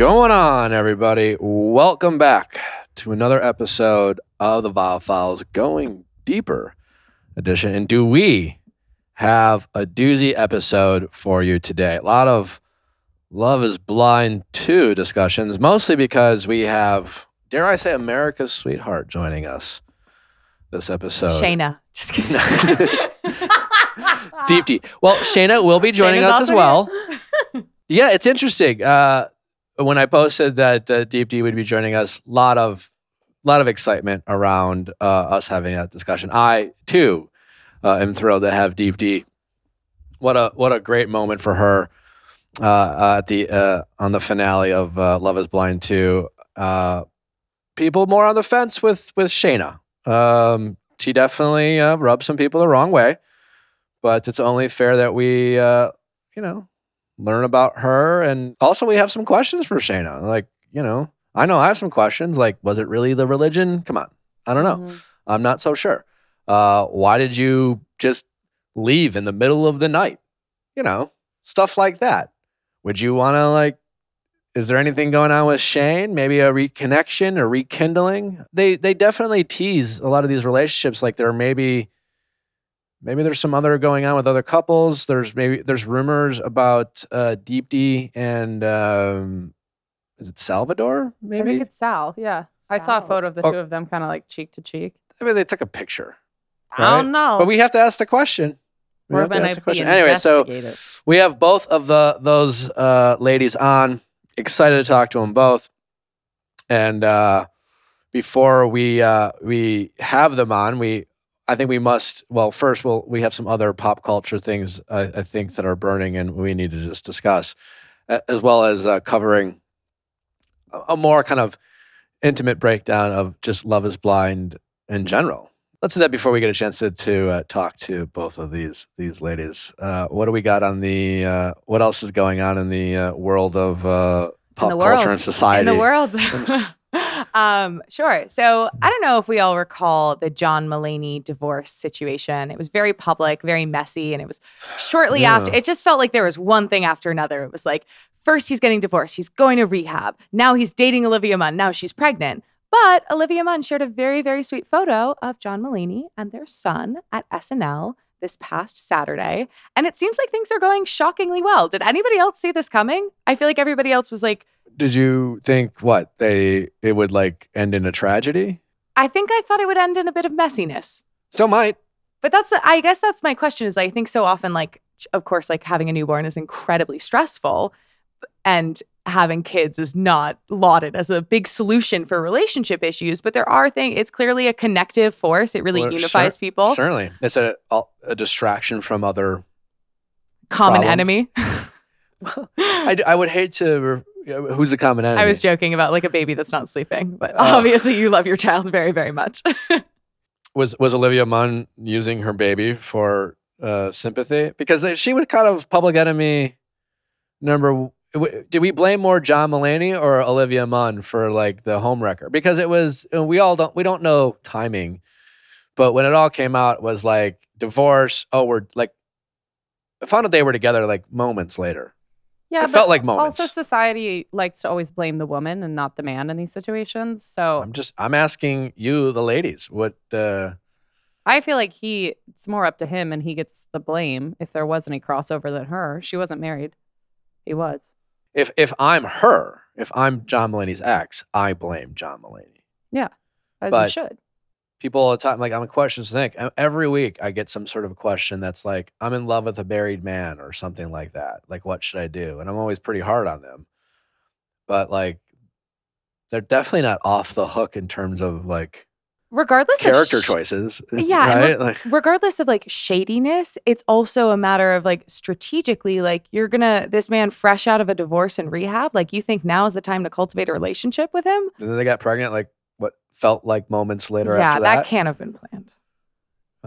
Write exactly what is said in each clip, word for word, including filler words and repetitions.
Going on, everybody. Welcome back to another episode of the Viall Files Going Deeper edition. And do we have a doozy episode for you today? A lot of Love is Blind two discussions, mostly because we have, dare I say, America's sweetheart joining us this episode. Shaina. Just kidding. Deepti. Well, Shaina will be joining Shayna's us as well. Yeah, it's interesting. Uh, When I posted that uh, Deepti would be joining us, lot of, lot of excitement around uh, us having that discussion. I too uh, am thrilled to have Deepti. What a what a great moment for her uh, at the uh, on the finale of uh, Love is Blind two. Uh, people more on the fence with with Shaina. Um, she definitely uh, rubbed some people the wrong way, but it's only fair that we uh, you know. learn about her. And also we have some questions for Shaina. Like, you know, I know I have some questions. Like, was it really the religion? Come on. I don't know. Mm-hmm. I'm not so sure. Uh, why did you just leave in the middle of the night? You know, stuff like that. Would you want to like, is there anything going on with Shane? Maybe a reconnection or rekindling? They, they definitely tease a lot of these relationships. Like there may be Maybe there's some other going on with other couples. There's maybe there's rumors about uh, Deepti and um, is it Salvador? Maybe I think it's Sal. Yeah, Sal. I saw a photo of the oh. two of them, kind of like cheek to cheek. I mean, they took a picture. Right? I don't know, but we have to ask the question. We have to ask the question anyway. So we have both of the those uh, ladies on. Excited to talk to them both, and uh, before we uh, we have them on, we. I think we must, well, first, we'll, we have some other pop culture things, I, I think, that are burning and we need to just discuss, as well as uh, covering a more kind of intimate breakdown of just Love is Blind in general. Let's do that before we get a chance to, to uh, talk to both of these these ladies. Uh, what do we got on the, uh, what else is going on in the uh, world of uh, pop culture and society? In the world. Um, sure. So I don't know if we all recall the John Mulaney divorce situation. It was very public, very messy, and it was shortly yeah. after. It just felt like there was one thing after another. It was like, first he's getting divorced. He's going to rehab. Now he's dating Olivia Munn. Now she's pregnant. But Olivia Munn shared a very, very sweet photo of John Mulaney and their son at S N L this past Saturday. And it seems like things are going shockingly well. Did anybody else see this coming? I feel like everybody else was like, did you think what they it would like end in a tragedy? I think I thought it would end in a bit of messiness. So might. But that's the, I guess that's my question is I think so often like of course like having a newborn is incredibly stressful and having kids is not lauded as a big solution for relationship issues, but there are things it's clearly a connective force. It really well, unifies cer- people. Certainly. It's a a distraction from other common problems. Enemy. I, I would hate to re- Who's the common enemy? I was joking about like a baby that's not sleeping, but uh, obviously you love your child very, very much. was was Olivia Munn using her baby for uh, sympathy? Because she was kind of public enemy number. W- did we blame more John Mulaney or Olivia Munn for like the homewrecker? Because it was we all don't we don't know timing, but when it all came out, it was like divorce. Oh, we're like I found out they were together like moments later. Yeah, it felt like moments. Also, society likes to always blame the woman and not the man in these situations. So I'm just I'm asking you, the ladies, what? Uh, I feel like he it's more up to him, and he gets the blame if there was any crossover than her. She wasn't married; he was. If if I'm her, if I'm John Mulaney's ex, I blame John Mulaney. Yeah, as but you should. People all the time, like I'm a question to think. Every week I get some sort of a question that's like, I'm in love with a married man or something like that. Like, what should I do? And I'm always pretty hard on them. But like, they're definitely not off the hook in terms of like regardless character of sh- choices. Yeah. Right? And re- like, regardless of like shadiness, it's also a matter of like strategically, like you're gonna, this man fresh out of a divorce and rehab, like you think now is the time to cultivate a relationship with him? And then they got pregnant, like, what felt like moments later yeah, after that. Yeah, that can't have been planned.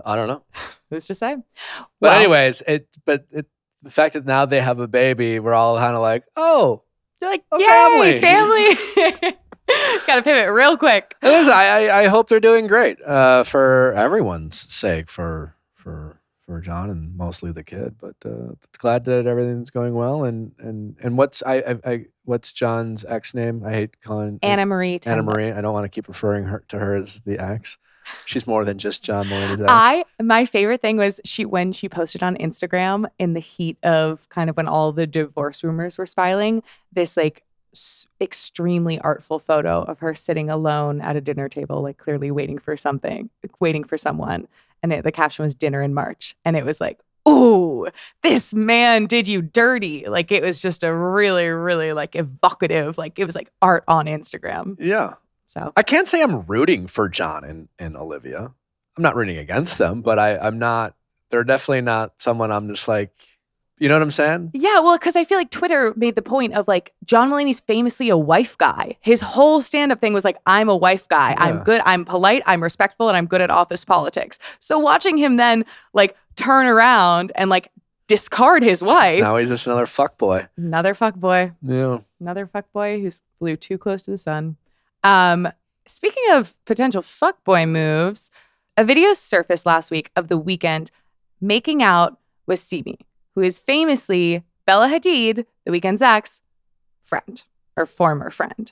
I don't know. Who's to say? But well, anyways, it but it, the fact that now they have a baby, we're all kind of like, oh, you're like, a yay, family. family. Got to pivot real quick. Listen, I, I I hope they're doing great uh, for everyone's sake, for for for John and mostly the kid. But uh, glad that everything's going well. And and and what's I, I, I what's John's ex name? I hate calling Anna Marie. Anna Marie. I don't want to keep referring her to her as the ex. She's more than just John Mulaney. I my favorite thing was she when she posted on Instagram in the heat of kind of when all the divorce rumors were spiraling, this like s extremely artful photo of her sitting alone at a dinner table, like clearly waiting for something, like waiting for someone. And it, the caption was "Dinner in March," and it was like, "Ooh, this man did you dirty." Like it was just a really, really like evocative, like it was like art on Instagram. Yeah. So. I can't say I'm rooting for John and, and Olivia. I'm not rooting against them, but I, I'm not, they're definitely not someone I'm just like, you know what I'm saying? Yeah, well, because I feel like Twitter made the point of like, John Mulaney's famously a wife guy. His whole stand-up thing was like, I'm a wife guy. Yeah. I'm good, I'm polite, I'm respectful, and I'm good at office politics. So watching him then like turn around and like discard his wife. Now he's just another fuckboy. Another fuckboy. Yeah. Another fuckboy who's flew too close to the sun. Um, speaking of potential fuckboy moves, a video surfaced last week of The Weeknd making out with CBee, who is famously Bella Hadid, The Weeknd's ex, friend or former friend.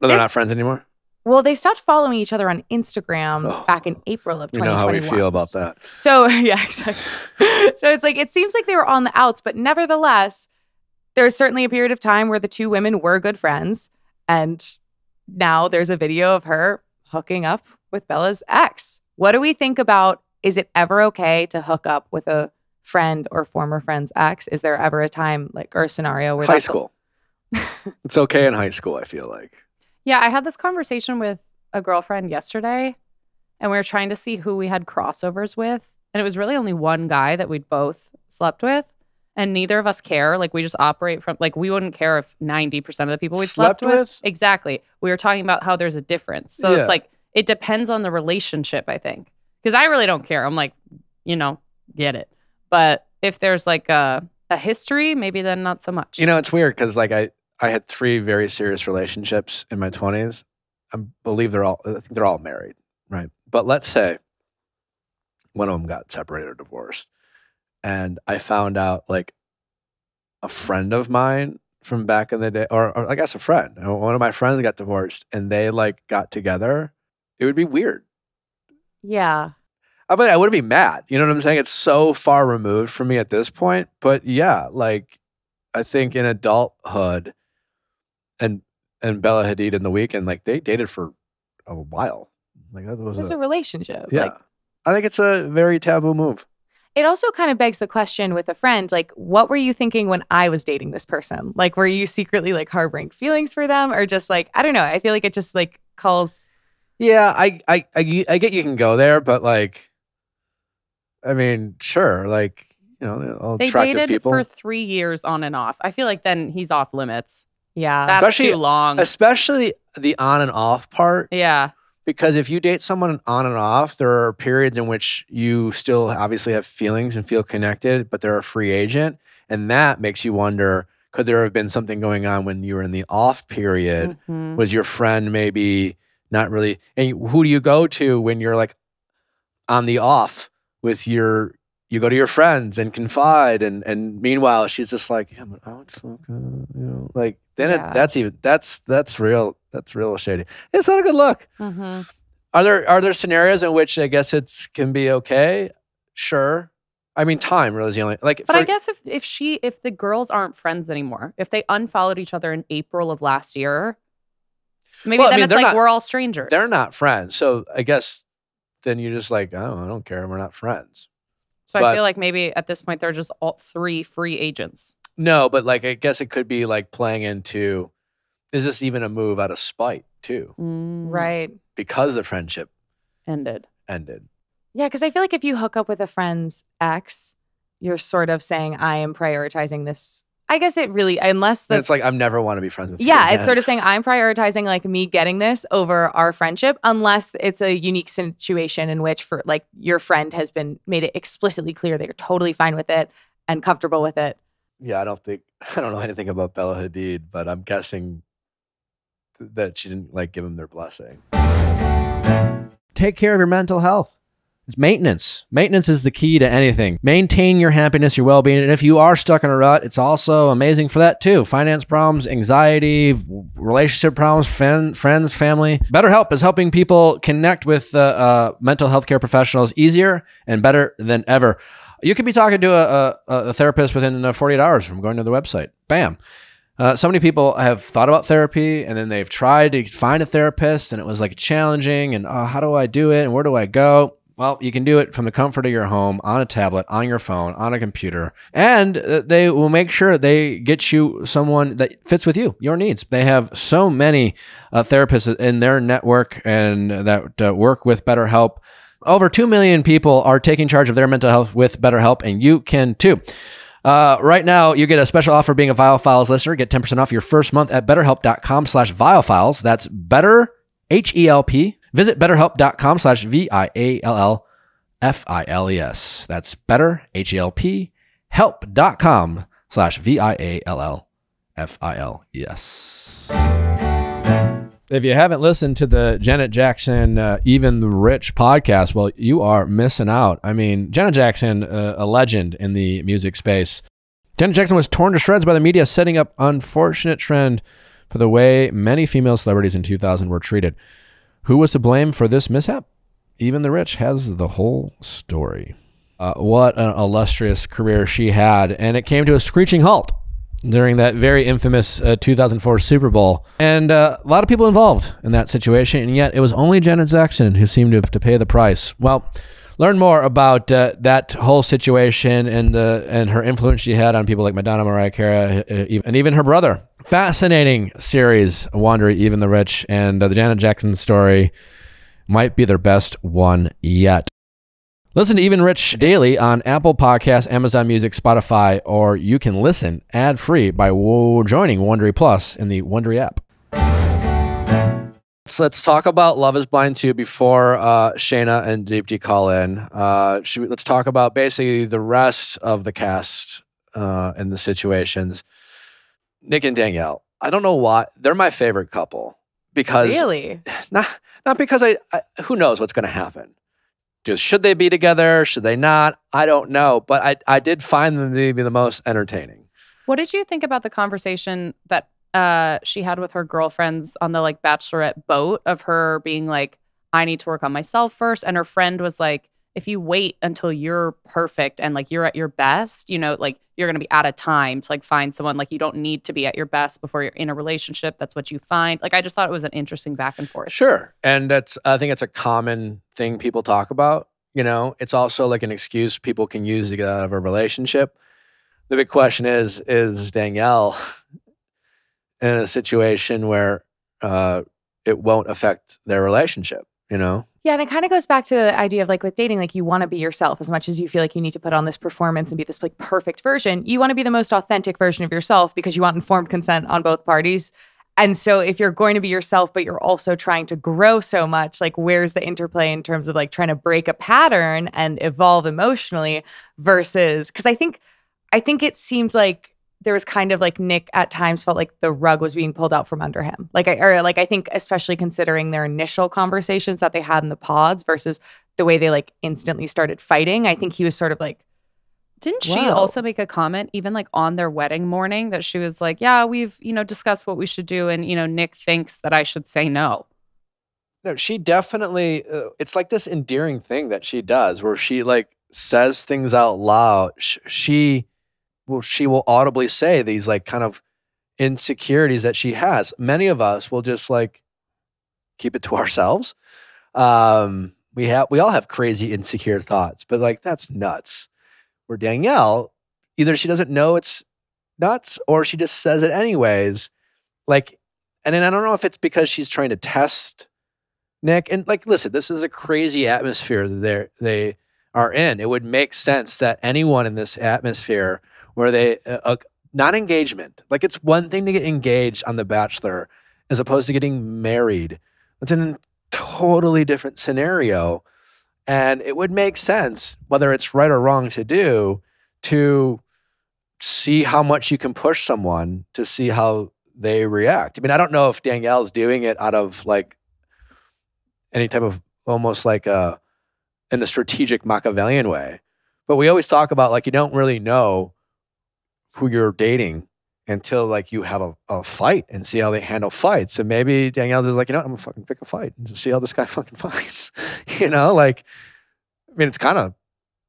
But they're this, not friends anymore? Well, they stopped following each other on Instagram oh, back in April of twenty twenty-one. You know how we feel about that. So, yeah, exactly. So it's like, it seems like they were on the outs, but nevertheless, there was certainly a period of time where the two women were good friends, and now there's a video of her hooking up with Bella's ex. What do we think about, is it ever okay to hook up with a friend or former friend's ex? Is there ever a time like or a scenario where high school? It's okay in high school, I feel like. Yeah, I had this conversation with a girlfriend yesterday, and we were trying to see who we had crossovers with. And it was really only one guy that we'd both slept with. And neither of us care. Like, we just operate from, like, we wouldn't care if ninety percent of the people we slept, slept with. Exactly. We were talking about how there's a difference. So yeah. It's like, it depends on the relationship, I think. Because I really don't care. I'm like, you know, get it. But if there's like a, a history, maybe then not so much. You know, it's weird because like I, I had three very serious relationships in my twenties. I believe they're all, I think they're all married, right? But let's say one of them got separated or divorced. And I found out like a friend of mine from back in the day, or, or I guess a friend, one of my friends got divorced and they like got together. It would be weird. Yeah. I mean, I wouldn't be mad. You know what I'm saying? It's so far removed from me at this point. But yeah, like I think in adulthood and, and Bella Hadid and The Weeknd, like they dated for a while. Like that was There's a, a relationship. Yeah. Like, I think it's a very taboo move. It also kind of begs the question with a friend, like, what were you thinking when I was dating this person? Like, were you secretly like harboring feelings for them, or just like, I don't know. I feel like it just like calls. Yeah, I, I, I, I get you can go there, but like, I mean, sure, like, you know, all they dated people. For three years on and off. I feel like then he's off limits. Yeah, that's especially, too long. Especially the on and off part. Yeah. Because if you date someone on and off, there are periods in which you still obviously have feelings and feel connected, but they're a free agent. And that makes you wonder, could there have been something going on when you were in the off period? Mm-hmm. Was your friend maybe not really? And who do you go to when you're like on the off with your, you go to your friends and confide. And and meanwhile, she's just like, yeah, but I would fuck, you know, like then yeah. it, that's even, that's, that's real. That's real shady. It's not a good look. Mm-hmm. Are there are there scenarios in which I guess it can be okay? Sure. I mean, time really is the only like. But for, I guess if if she if the girls aren't friends anymore, if they unfollowed each other in April of last year, maybe well, then I mean, it's like not, we're all strangers. They're not friends, so I guess then you're just like, oh, I don't care. We're not friends. So but, I feel like maybe at this point they're just all three free agents. No, but like I guess it could be like playing into. Is this even a move out of spite, too? Mm, right. Because the friendship ended. Ended. Yeah, because I feel like if you hook up with a friend's ex, you're sort of saying, I am prioritizing this. I guess it really, unless the... And it's like, I never want to be friends with yeah, you again. It's sort of saying, I'm prioritizing, like, me getting this over our friendship, unless it's a unique situation in which, for like, your friend has been made it explicitly clear that you're totally fine with it and comfortable with it. Yeah, I don't think... I don't know anything about Bella Hadid, but I'm guessing... that she didn't like give them their blessing. Take care of your mental health. It's maintenance. Maintenance is the key to anything. Maintain your happiness, your well-being. And if you are stuck in a rut, it's also amazing for that too. Finance problems, anxiety, relationship problems, fan, friends, family. BetterHelp is helping people connect with uh, uh, mental health care professionals easier and better than ever. You could be talking to a, a, a therapist within forty-eight hours from going to the website. Bam. Uh, so many people have thought about therapy and then they've tried to find a therapist and it was like challenging and oh, how do I do it and where do I go? Well, you can do it from the comfort of your home, on a tablet, on your phone, on a computer, and they will make sure they get you someone that fits with you, your needs. They have so many uh, therapists in their network and that uh, work with BetterHelp. Over two million people are taking charge of their mental health with BetterHelp, and you can too. Uh, right now, you get a special offer being a Viall Files listener. Get ten percent off your first month at BetterHelp dot com slash Viall Files. That's better, H E L P. Visit BetterHelp dot com slash V I A L L F I L E S. That's better, H E L P, help dot com slash V I A L L F I L E S. If you haven't listened to the Janet Jackson uh, Even the Rich podcast, well, you are missing out. I mean, Janet Jackson, uh, a legend in the music space. Janet Jackson was torn to shreds by the media, setting up unfortunate trend for the way many female celebrities in two thousand were treated. Who was to blame for this mishap? Even the Rich has the whole story. Uh, what an illustrious career she had. And it came to a screeching halt during that very infamous uh, two thousand four Super Bowl. And uh, a lot of people involved in that situation. And yet it was only Janet Jackson who seemed to have to pay the price. Well, learn more about uh, that whole situation and, uh, and her influence she had on people like Madonna, Mariah Carey, and even her brother. Fascinating series, Wondery, Even the Rich, and uh, the Janet Jackson story might be their best one yet. Listen to Even Rich daily on Apple Podcasts, Amazon Music, Spotify, or you can listen ad-free by joining Wondery Plus in the Wondery app. So let's talk about Love is Blind two before uh, Shaina and Deepti call in. Uh, should we, let's talk about basically the rest of the cast uh, and the situations. Nick and Danielle. I don't know why. They're my favorite couple because... Really? Not, not because I, I... Who knows what's going to happen? Just, should they be together? Should they not? I don't know. But I, I did find them to be the most entertaining. What did you think about the conversation that uh, she had with her girlfriends on the like Bachelorette boat of her being like, I need to work on myself first? And her friend was like, if you wait until you're perfect and like you're at your best, you know, like you're going to be out of time to like find someone. Like you don't need to be at your best before you're in a relationship. That's what you find. Like, I just thought it was an interesting back and forth. Sure. And that's, I think it's a common thing people talk about. You know, it's also like an excuse people can use to get out of a relationship. The big question is, is Danielle in a situation where uh, it won't affect their relationship, you know? Yeah, and it kind of goes back to the idea of like with dating, like you want to be yourself as much as you feel like you need to put on this performance and be this like perfect version. You want to be the most authentic version of yourself because you want informed consent on both parties. And so if you're going to be yourself, but you're also trying to grow so much, like where's the interplay in terms of like trying to break a pattern and evolve emotionally versus, because I think, I think it seems like there was kind of like Nick at times felt like the rug was being pulled out from under him. Like I, or like I think especially considering their initial conversations that they had in the pods versus the way they like instantly started fighting. I think he was sort of like, didn't she Whoa. also make a comment even like on their wedding morning that she was like, yeah, we've, you know, discussed what we should do. And, you know, Nick thinks that I should say no. No, she definitely, uh, it's like this endearing thing that she does where she like says things out loud. Sh she, Well, she will audibly say these like kind of insecurities that she has. Many of us will just like keep it to ourselves. Um, we have, we all have crazy insecure thoughts, but like that's nuts. Where Danielle, either she doesn't know it's nuts or she just says it anyways. Like, and then I don't know if it's because she's trying to test Nick. And like, listen, this is a crazy atmosphere that they're, they are in. It would make sense that anyone in this atmosphere where they, uh, uh, not engagement. Like it's one thing to get engaged on The Bachelor as opposed to getting married. It's a totally different scenario. And it would make sense, whether it's right or wrong to do, to see how much you can push someone to see how they react. I mean, I don't know if Danielle's doing it out of like any type of almost like a in the strategic Machiavellian way. But we always talk about, like, you don't really know who you're dating until, like, you have a, a fight and see how they handle fights. And maybe Danielle is like, you know what, I'm gonna fucking pick a fight and just see how this guy fucking fights. You know, like, I mean, it's kind of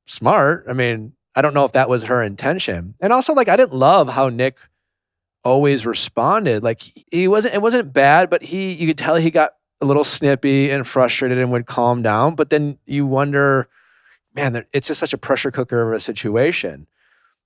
smart. I mean, I don't know if that was her intention. And also, like, I didn't love how Nick always responded. Like, he wasn't, it wasn't bad, but he, you could tell he got a little snippy and frustrated and would calm down. But then you wonder, man, it's just such a pressure cooker of a situation.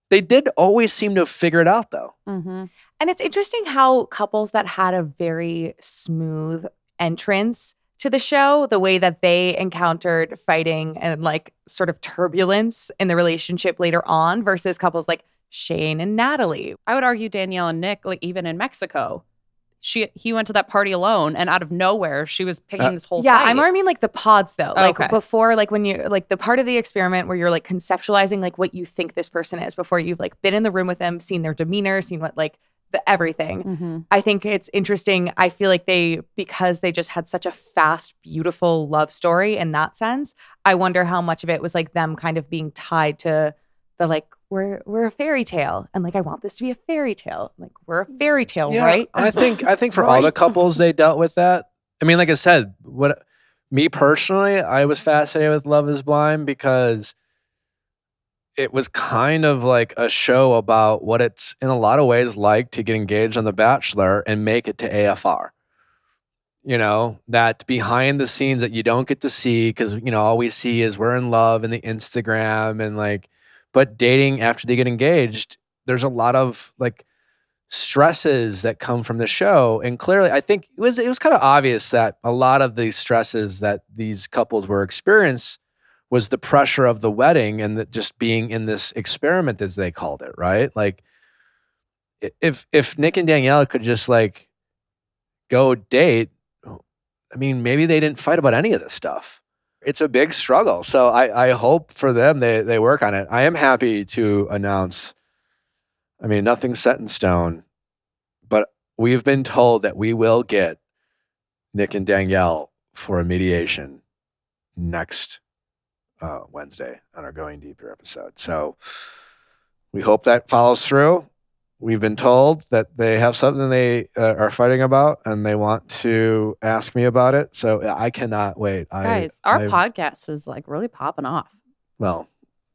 They did always seem to have figured it out, though. Mm-hmm. And it's interesting how couples that had a very smooth entrance to the show, the way that they encountered fighting and, like, sort of turbulence in the relationship later on versus couples like Shane and Natalie. I would argue Danielle and Nick, like, even in Mexico, She he went to that party alone, and out of nowhere, she was picking uh, this whole yeah, fight. Yeah, I more mean like the pods, though. Like, okay. Before, like, when you, like, the part of the experiment where you're, like, conceptualizing, like, what you think this person is before you've, like, been in the room with them, seen their demeanor, seen what, like, the everything. Mm-hmm. I think it's interesting. I feel like they, because they just had such a fast, beautiful love story in that sense, I wonder how much of it was, like, them kind of being tied to the, like, we're we're a fairy tale, and, like, I want this to be a fairy tale. Like, we're a fairy tale, yeah, right? I think I think for right? all the couples, they dealt with that. I mean, like I said, what me personally, I was fascinated with Love is Blind because it was kind of like a show about what it's in a lot of ways like to get engaged on The Bachelor and make it to A F R. You know, that behind the scenes that you don't get to see because, you know, all we see is we're in love and the Instagram and, like, but dating after they get engaged, there's a lot of, like, stresses that come from the show. And clearly, I think it was it was kind of obvious that a lot of these stresses that these couples were experiencing was the pressure of the wedding and the, just being in this experiment, as they called it, right? Like, if if Nick and Danielle could just, like, go date, I mean, maybe they didn't fight about any of this stuff. It's a big struggle. So I, I hope for them they, they work on it. I am happy to announce, I mean, nothing's set in stone, but we've been told that we will get Nick and Danielle for a mediation next uh, Wednesday on our Going Deeper episode. So we hope that follows through. We've been told that they have something they uh, are fighting about and they want to ask me about it. So I cannot wait. I, Guys, our I, podcast is, like, really popping off. Well,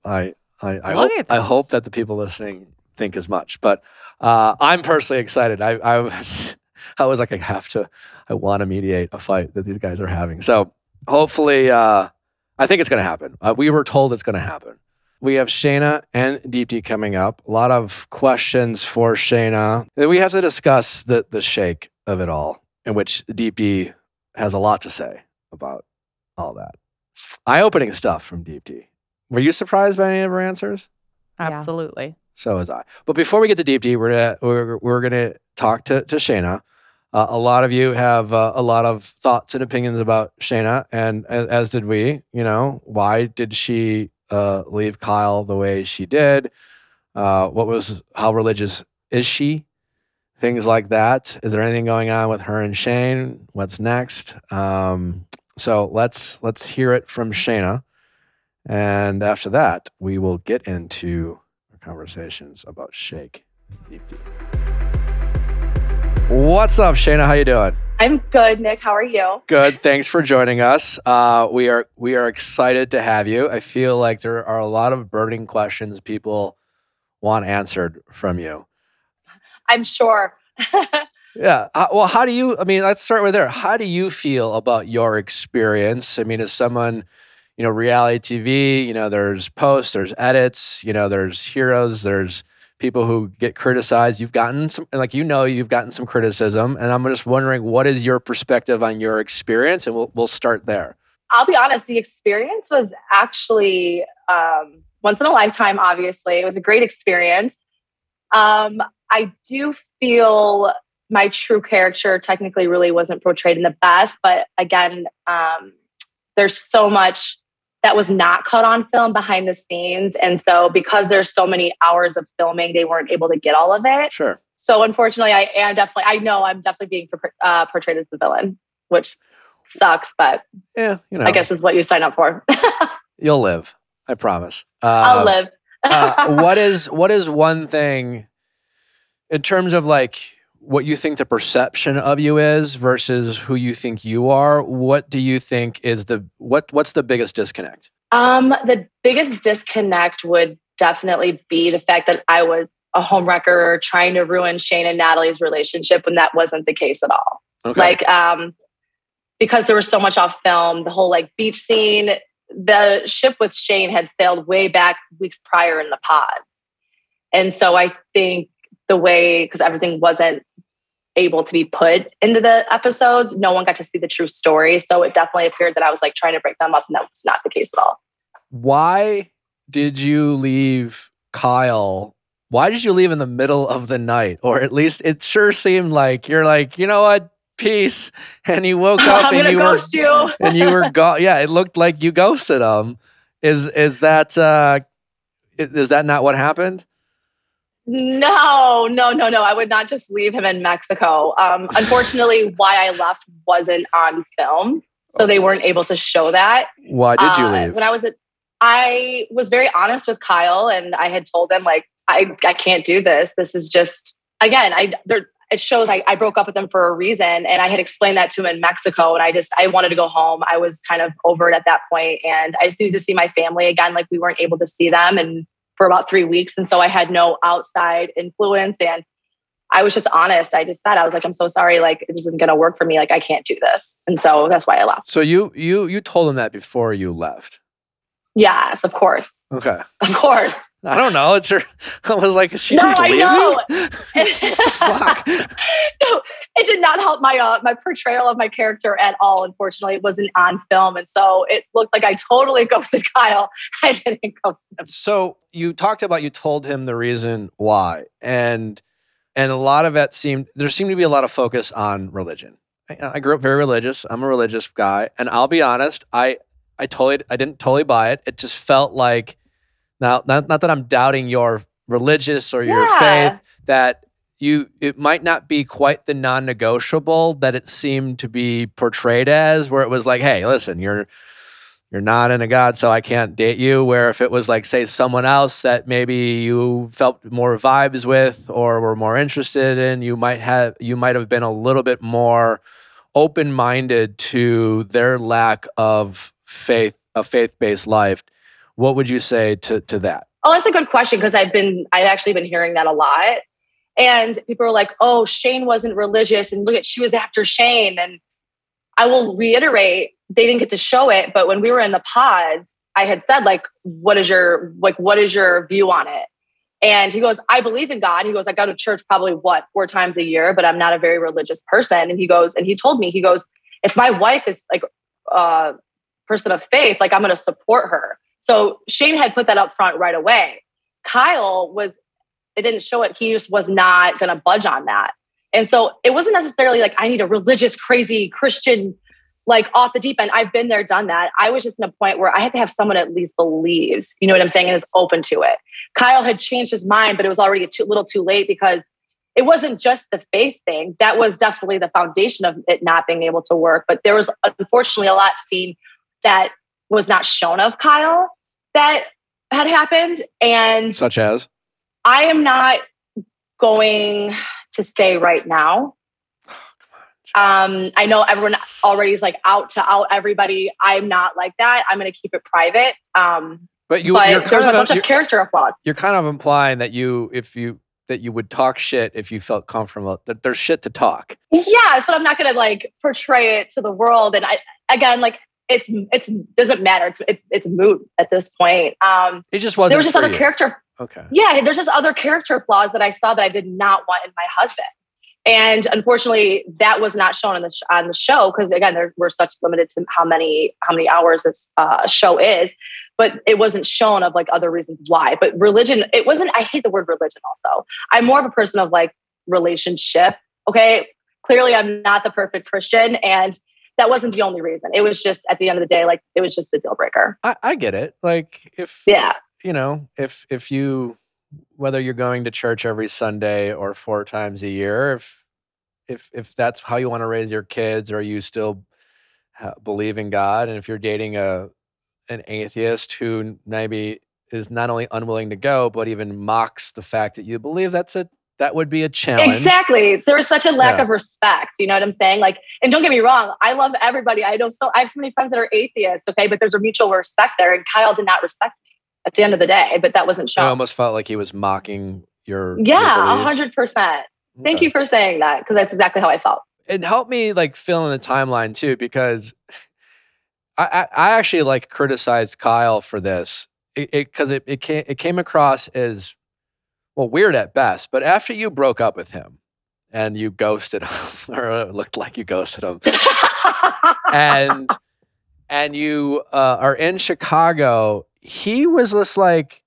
I I, I, hope, I hope that the people listening think as much. But uh, I'm personally excited. I, I, was, I was like, I have to, I want to mediate a fight that these guys are having. So hopefully, uh, I think it's going to happen. Uh, we were told it's going to happen. We have Shaina and Deepti coming up. A lot of questions for Shaina. We have to discuss the the shake of it all, in which Deepti has a lot to say about all that. Eye-opening stuff from Deepti. Were you surprised by any of her answers? Absolutely. Yeah. So was I. But before we get to Deepti, we're gonna, we're, we're gonna talk to to Shaina. Uh, a lot of you have uh, a lot of thoughts and opinions about Shaina, and as, as did we. You know, why did she? Uh, leave Kyle the way she did. Uh, what was, how religious is she? Things like that. Is there anything going on with her and Shane? What's next? Um, so let's let's hear it from Shaina, and after that, we will get into our conversations about Shake. What's up, Shaina? How you doing? I'm good, Nick. How are you? Good. Thanks for joining us. Uh, we are we are excited to have you. I feel like there are a lot of burning questions people want answered from you. I'm sure. Yeah. Uh, well, how do you, I mean, let's start with there. How do you feel about your experience? I mean, as someone, you know, reality T V, you know, there's posts, there's edits, you know, there's heroes, there's people who get criticized. You've gotten some, like, you know, you've gotten some criticism. And I'm just wondering, what is your perspective on your experience? And we'll, we'll start there. I'll be honest. The experience was actually um, once in a lifetime, obviously. It was a great experience. Um, I do feel my true character technically really wasn't portrayed in the best. But again, um, there's so much that was not caught on film behind the scenes. And so because there's so many hours of filming, they weren't able to get all of it. Sure. So unfortunately, I am definitely, I know I'm definitely being uh, portrayed as the villain, which sucks, but yeah, you know, I guess is what you sign up for. You'll live. I promise. Uh, I'll live. uh, what is what is one thing in terms of like what you think the perception of you is versus who you think you are? What do you think is the what? What's the biggest disconnect? Um, the biggest disconnect would definitely be the fact that I was a homewrecker trying to ruin Shane and Natalie's relationship when that wasn't the case at all. Okay. Like, um, because there was so much off film, the whole like beach scene. The ship with Shane had sailed way back weeks prior in the pods. And so I think the way, because everything wasn't able to be put into the episodes, no one got to see the true story. So it definitely appeared that I was like trying to break them up, and that was not the case at all. Why did you leave Kyle? Why did you leave in the middle of the night? Or at least it sure seemed like you're like, you know what? Peace. And you woke up and you, were, you. and you were gone. Yeah, it looked like you ghosted him. Is is that uh, is that not what happened? No, no, no, no. I would not just leave him in Mexico. Um, unfortunately, why I left wasn't on film, so they weren't able to show that. Why did you uh, leave? When I was, at, I was very honest with Kyle, and I had told him like, I I can't do this. This is just again, I there. It shows I, I broke up with them for a reason. And I had explained that to him in Mexico. And I just, I wanted to go home. I was kind of over it at that point. And I just needed to see my family again. Like we weren't able to see them and for about three weeks. And so I had no outside influence. And I was just honest. I just said, I was like, I'm so sorry. Like this isn't going to work for me. Like I can't do this. And so that's why I left. So you, you, you told him that before you left? Yes, of course. Okay. Of course. I don't know. It's her. I was like, is she no, just leaving? I know. Fuck. No, it did not help my uh, my portrayal of my character at all. Unfortunately, it wasn't on film, and so it looked like I totally ghosted Kyle. I didn't ghost him. So you talked about you told him the reason why, and and a lot of that seemed there seemed to be a lot of focus on religion. I, I grew up very religious. I'm a religious guy, and I'll be honest. I I totally I didn't totally buy it. It just felt like. Now, not, not that I'm doubting your religious or your yeah. faith, that you it might not be quite the non-negotiable that it seemed to be portrayed as, where it was like, hey, listen, you're you're not into God, so I can't date you. Where if it was like, say, someone else that maybe you felt more vibes with or were more interested in, you might have you might have been a little bit more open-minded to their lack of faith, a faith-based life. What would you say to, to that? Oh, that's a good question because I've been, I've actually been hearing that a lot. And people are like, oh, Shane wasn't religious and look at, she was after Shane. And I will reiterate, they didn't get to show it. But when we were in the pods, I had said like, what is your, like, what is your view on it? And he goes, I believe in God. He goes, I go to church probably what, four times a year, but I'm not a very religious person. And he goes, and he told me, he goes, if my wife is like a person of faith, like I'm going to support her. So Shane had put that up front right away. Kyle was, it didn't show it. He just was not going to budge on that. And so it wasn't necessarily like, I need a religious, crazy Christian, like off the deep end. I've been there, done that. I was just in a point where I had to have someone at least believes, you know what I'm saying? And is open to it. Kyle had changed his mind, but it was already a too, little too late because it wasn't just the faith thing. That was definitely the foundation of it not being able to work. But there was unfortunately a lot seen that was not shown of Kyle that had happened. And such as? I am not going to say right now. Oh, come on. Um, I know everyone already is like out to out everybody. I'm not like that. I'm going to keep it private. Um, but you, but you're there's a bunch of, of character flaws. You're kind of implying that you, if you, that you would talk shit if you felt comfortable, that there's shit to talk. Yes, but I'm not going to like portray it to the world. And I, again, like, It's it's doesn't matter. It's it's it's moot at this point. Um, it just wasn't. There was just other you. character. Okay. Yeah, there's just other character flaws that I saw that I did not want in my husband, and unfortunately, that was not shown on the sh on the show because again, there we're such limited to how many how many hours this uh, show is, but it wasn't shown of like other reasons why. But religion, it wasn't. I hate the word religion. Also, I'm more of a person of like relationship. Okay, clearly, I'm not the perfect Christian and. That wasn't the only reason. It was just at the end of the day, like it was just a deal breaker. I, I get it. Like if, yeah, you know, if, if you, whether you're going to church every Sunday or four times a year, if, if, if that's how you want to raise your kids or you still believe in God and if you're dating a, an atheist who maybe is not only unwilling to go, but even mocks the fact that you believe that's a that would be a challenge. Exactly. There's such a lack yeah. of respect. You know what I'm saying? Like, and don't get me wrong, I love everybody. I don't so I have so many friends that are atheists, okay, but there's a mutual respect there. And Kyle did not respect me at the end of the day, but that wasn't shown. I almost felt like he was mocking your yeah, a hundred percent. Thank okay. you for saying that, because that's exactly how I felt. It helped me like fill in the timeline too, because I I, I actually like criticized Kyle for this. It because it, it it came it came across as well weird at best. But after you broke up with him and you ghosted him, or it looked like you ghosted him, and and you uh, are in Chicago, he was just like,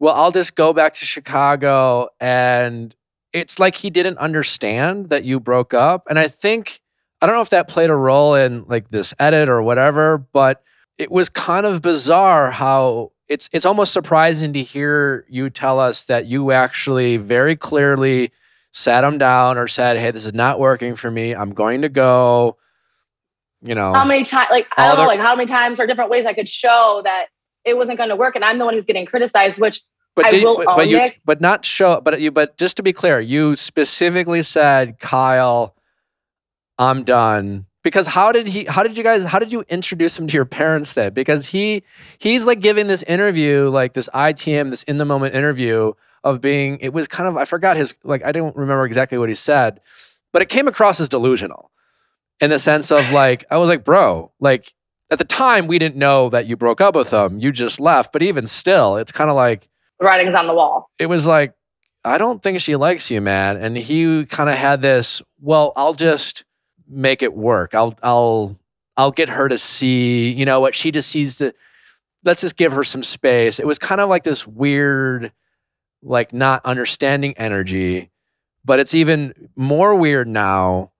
"Well, I'll just go back to Chicago," and it's like he didn't understand that you broke up. And I think, I don't know if that played a role in like this edit or whatever, but it was kind of bizarre how it's, it's almost surprising to hear you tell us that you actually very clearly sat him down or said, "Hey, this is not working for me. I'm going to go," you know. How many times, like, I don't know, like how many times or different ways I could show that it wasn't going to work. And I'm the one who's getting criticized, which, But, I did, will but, own but you, Nick. but not show. But you. But just to be clear, you specifically said, "Kyle, I'm done." Because how did he? How did you guys? How did you introduce him to your parents then? Because he he's like giving this interview, like this I T M, this in the moment interview of being. It was kind of I forgot his like I don't remember exactly what he said, but it came across as delusional, in the sense of like I was like, bro, like at the time we didn't know that you broke up with him. You just left. But even still, it's kind of like. Writing's on the wall. It was like, I don't think she likes you, man. And he kind of had this, well, I'll just make it work. I'll, I'll, I'll get her to see, you know what, she just sees the, let's just give her some space. It was kind of like this weird, like not understanding energy, but it's even more weird now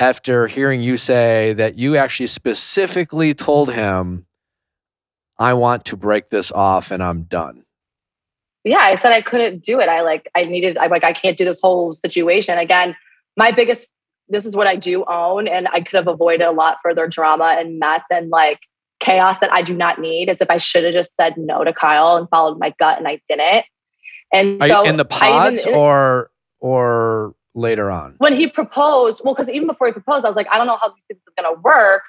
after hearing you say that you actually specifically told him, "I want to break this off and I'm done." Yeah, I said I couldn't do it. I like, I needed, I like, I can't do this whole situation. Again, my biggest, this is what I do own, and I could have avoided a lot further drama and mess and like chaos that I do not need, as if I should have just said no to Kyle and followed my gut, and I didn't. And Are so in the pods even, or or later on? When he proposed, well, because even before he proposed, I was like, I don't know how this is going to work.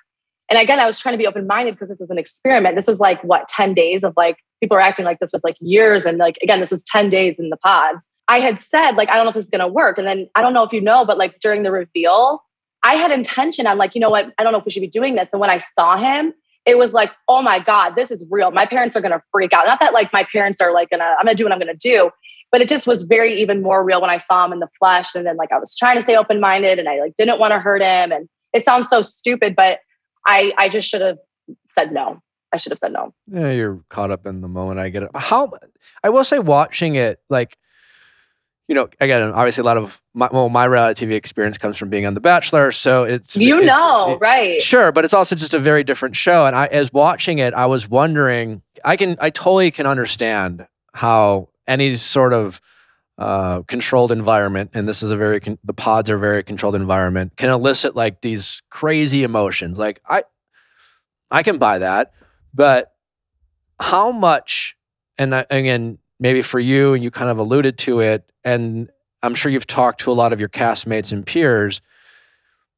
And again, I was trying to be open-minded because this was an experiment. This was like, what, ten days of like, people are acting like this was like years. And like, again, this was ten days in the pods. I had said like, I don't know if this is going to work. And then I don't know if you know, but like during the reveal, I had intention. I'm like, you know what? I don't know if we should be doing this. And when I saw him, it was like, oh my God, this is real. My parents are going to freak out. Not that like my parents are like, gonna, I'm going to do what I'm going to do. But it just was very even more real when I saw him in the flesh. And then like, I was trying to stay open-minded and I like didn't want to hurt him. And it sounds so stupid, but I, I just should have said no. I should have said no. Yeah, you're caught up in the moment. I get it. How, I will say watching it, like, you know, again, obviously a lot of my, well, my reality T V experience comes from being on The Bachelor. So it's- You it, know, it, it, right. Sure, but it's also just a very different show. And I, as watching it, I was wondering, I can, I totally can understand how any sort of uh, controlled environment, and this is a very, con the pods are a very controlled environment, can elicit like these crazy emotions. Like I, I can buy that, but how much, and I, again, maybe for you, and you kind of alluded to it, and I'm sure you've talked to a lot of your castmates and peers,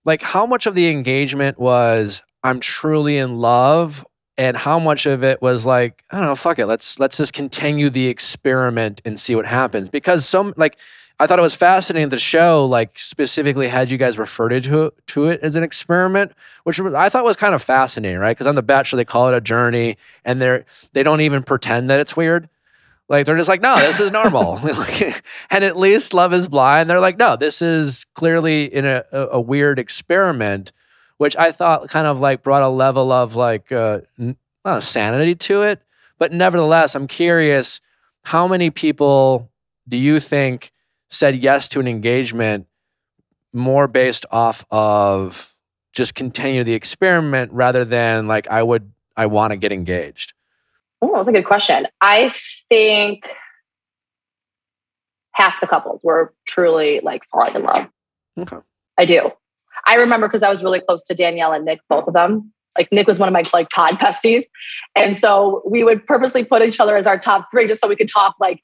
like how much of the engagement was, I'm truly in love, and how much of it was like, I don't know, fuck it, let's let's just continue the experiment and see what happens. Because some, like, I thought it was fascinating the show, like, specifically had you guys referred to it, to it as an experiment, which I thought was kind of fascinating, right? Because on The Bachelor, they call it a journey, and they're, they don't even pretend that it's weird. Like, they're just like, no, this is normal. And at least Love is Blind, they're like, no, this is clearly in a, a, a weird experiment, which I thought kind of like brought a level of like uh, not sanity to it. But nevertheless, I'm curious, how many people do you think said yes to an engagement more based off of just continue the experiment rather than like, I would, I want to get engaged? Oh, that's a good question. I think half the couples were truly like falling in love. Okay. I do. I remember because I was really close to Danielle and Nick, both of them. Like Nick was one of my like pod besties. And so we would purposely put each other as our top three just so we could talk like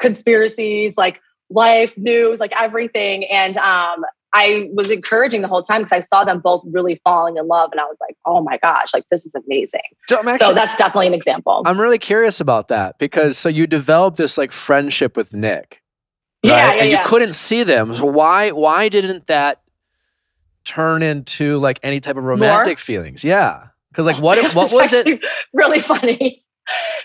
conspiracies, like life, news, like everything. And um, I was encouraging the whole time because I saw them both really falling in love. And I was like, oh my gosh, like this is amazing. So, actually, so that's definitely an example. I'm really curious about that because so you developed this like friendship with Nick. Right? Yeah, yeah, and you yeah. couldn't see them. So why, why didn't that turn into like any type of romantic More? feelings? Yeah. Because like what it, what was it? Really funny.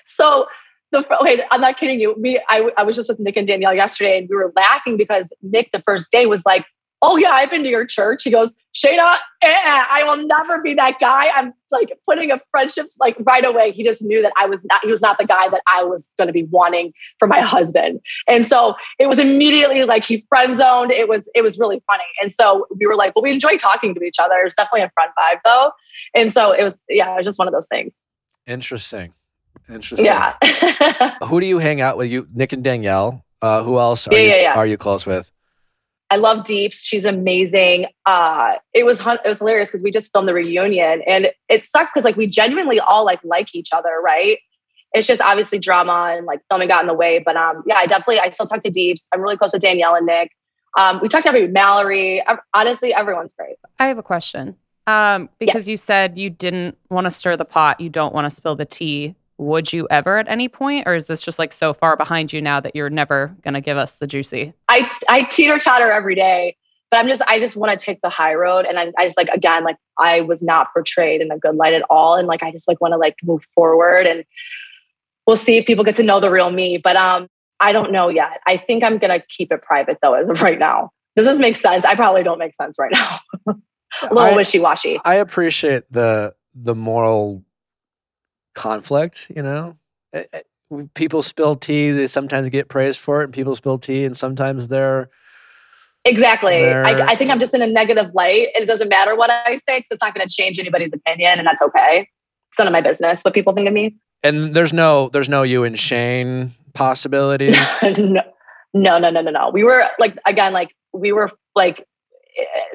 So the wait, I'm not kidding you. We I I was just with Nick and Danielle yesterday and we were laughing because Nick the first day was like, oh yeah, I've been to your church. He goes, Shaina, eh, I will never be that guy. I'm like putting a friendship, like right away. He just knew that I was not, he was not the guy that I was going to be wanting for my husband. And so it was immediately like he friend zoned. It was, it was really funny. And so we were like, well, we enjoy talking to each other. It's definitely a friend vibe though. And so it was, yeah, it was just one of those things. Interesting. Interesting. Yeah. Who do you hang out with? You, Nick and Danielle. Uh, who else are, yeah, you, yeah, yeah. are you close with? I love Deeps. She's amazing. Uh, it was it was hilarious because we just filmed the reunion, and it sucks because like we genuinely all like like each other, right? It's just obviously drama and like filming got in the way. But um, yeah, I definitely I still talk to Deeps. I'm really close with Danielle and Nick. Um, we talked to everybody. Mallory. Honestly, everyone's great. I have a question um, because yes. you said you didn't want to stir the pot. You don't want to spill the tea. Would you ever at any point, or is this just like so far behind you now that you're never going to give us the juicy? I, I teeter totter every day, but I'm just, I just want to take the high road. And I, I just like, again, like I was not portrayed in a good light at all. And like, I just like want to like move forward and we'll see if people get to know the real me, but um, I don't know yet. I think I'm going to keep it private though, as of right now. Does this make sense? I probably don't make sense right now. A little wishy-washy. I appreciate the, the moral conflict, you know, it, it, people spill tea. They sometimes get praised for it, and people spill tea, and sometimes they're exactly. They're, I, I think I'm just in a negative light. It doesn't matter what I say because it's not going to change anybody's opinion, and that's okay. It's none of my business what people think of me. And there's no, there's no you and Shane possibilities. no, no, no, no, no, no. We were like again, like we were like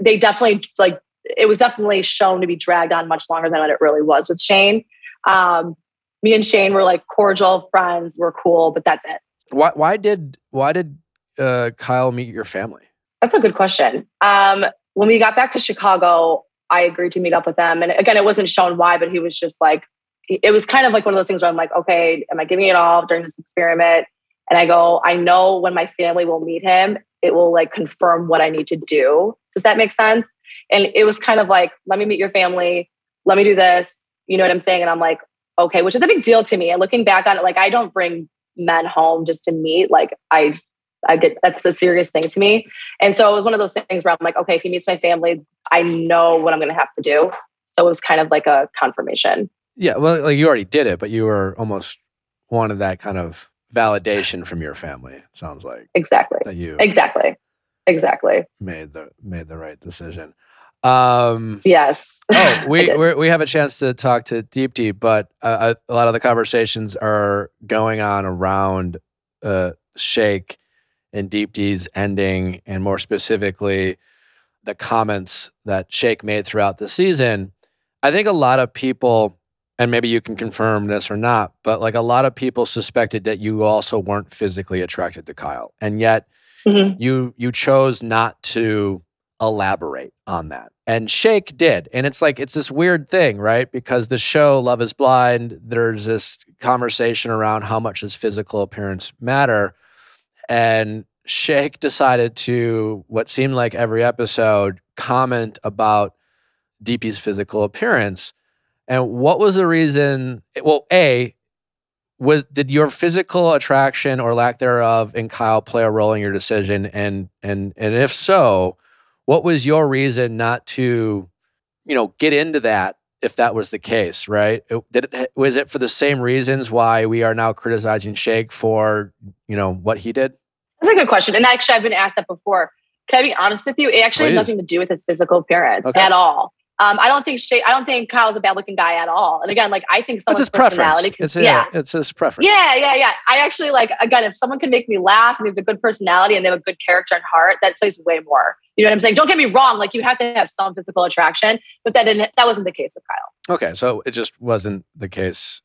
they definitely like it was definitely shown to be dragged on much longer than what it really was with Shane. Um, me and Shane were like cordial friends. We're cool, but that's it. Why, why did, why did, uh, Kyle meet your family? That's a good question. Um, when we got back to Chicago, I agreed to meet up with them. And again, it wasn't shown why, but he was just like, it was kind of like one of those things where I'm like, okay, am I giving it all during this experiment? And I go, I know when my family will meet him, it will like confirm what I need to do. Does that make sense? And it was kind of like, let me meet your family. Let me do this. You know what I'm saying? And I'm like, okay, which is a big deal to me. And looking back on it, like I don't bring men home just to meet. Like I, I get, that's a serious thing to me. And so it was one of those things where I'm like, okay, if he meets my family, I know what I'm going to have to do. So it was kind of like a confirmation. Yeah. Well, like you already did it, but you were almost wanted that kind of validation from your family. It sounds like. Exactly. That you exactly. Exactly. Made the, made the right decision. Um, yes. oh, we we're, we have a chance to talk to Deepti, but uh, a, a lot of the conversations are going on around uh, Shake and Deepti's ending, and more specifically, the comments that Shake made throughout the season. I think a lot of people, and maybe you can confirm this or not, but like a lot of people suspected that you also weren't physically attracted to Kyle, and yet mm-hmm. you you chose not to elaborate on that. And Shake did. And it's like, it's this weird thing, right? Because the show Love is Blind, there's this conversation around how much does physical appearance matter. And Shake decided to, what seemed like every episode, comment about Deepti's physical appearance. And what was the reason? Well, A, was did your physical attraction or lack thereof in Kyle play a role in your decision? And and and if so, what was your reason not to, you know, get into that if that was the case, right? It, did it, was it for the same reasons why we are now criticizing Shake for, you know, what he did? That's a good question. And actually, I've been asked that before. Can I be honest with you? It actually Please. had nothing to do with his physical appearance okay. at all. Um, I don't think Shake, I don't think Kyle's a bad-looking guy at all. And again, like I think someone's it's his personality. Preference. It's a, yeah, it's his preference. Yeah, yeah, yeah. I actually like again, if someone can make me laugh and they have a good personality and they have a good character and heart, that plays way more. You know what I'm saying? Don't get me wrong. Like, you have to have some physical attraction, but that didn't, that wasn't the case with Kyle. Okay. So it just wasn't the case.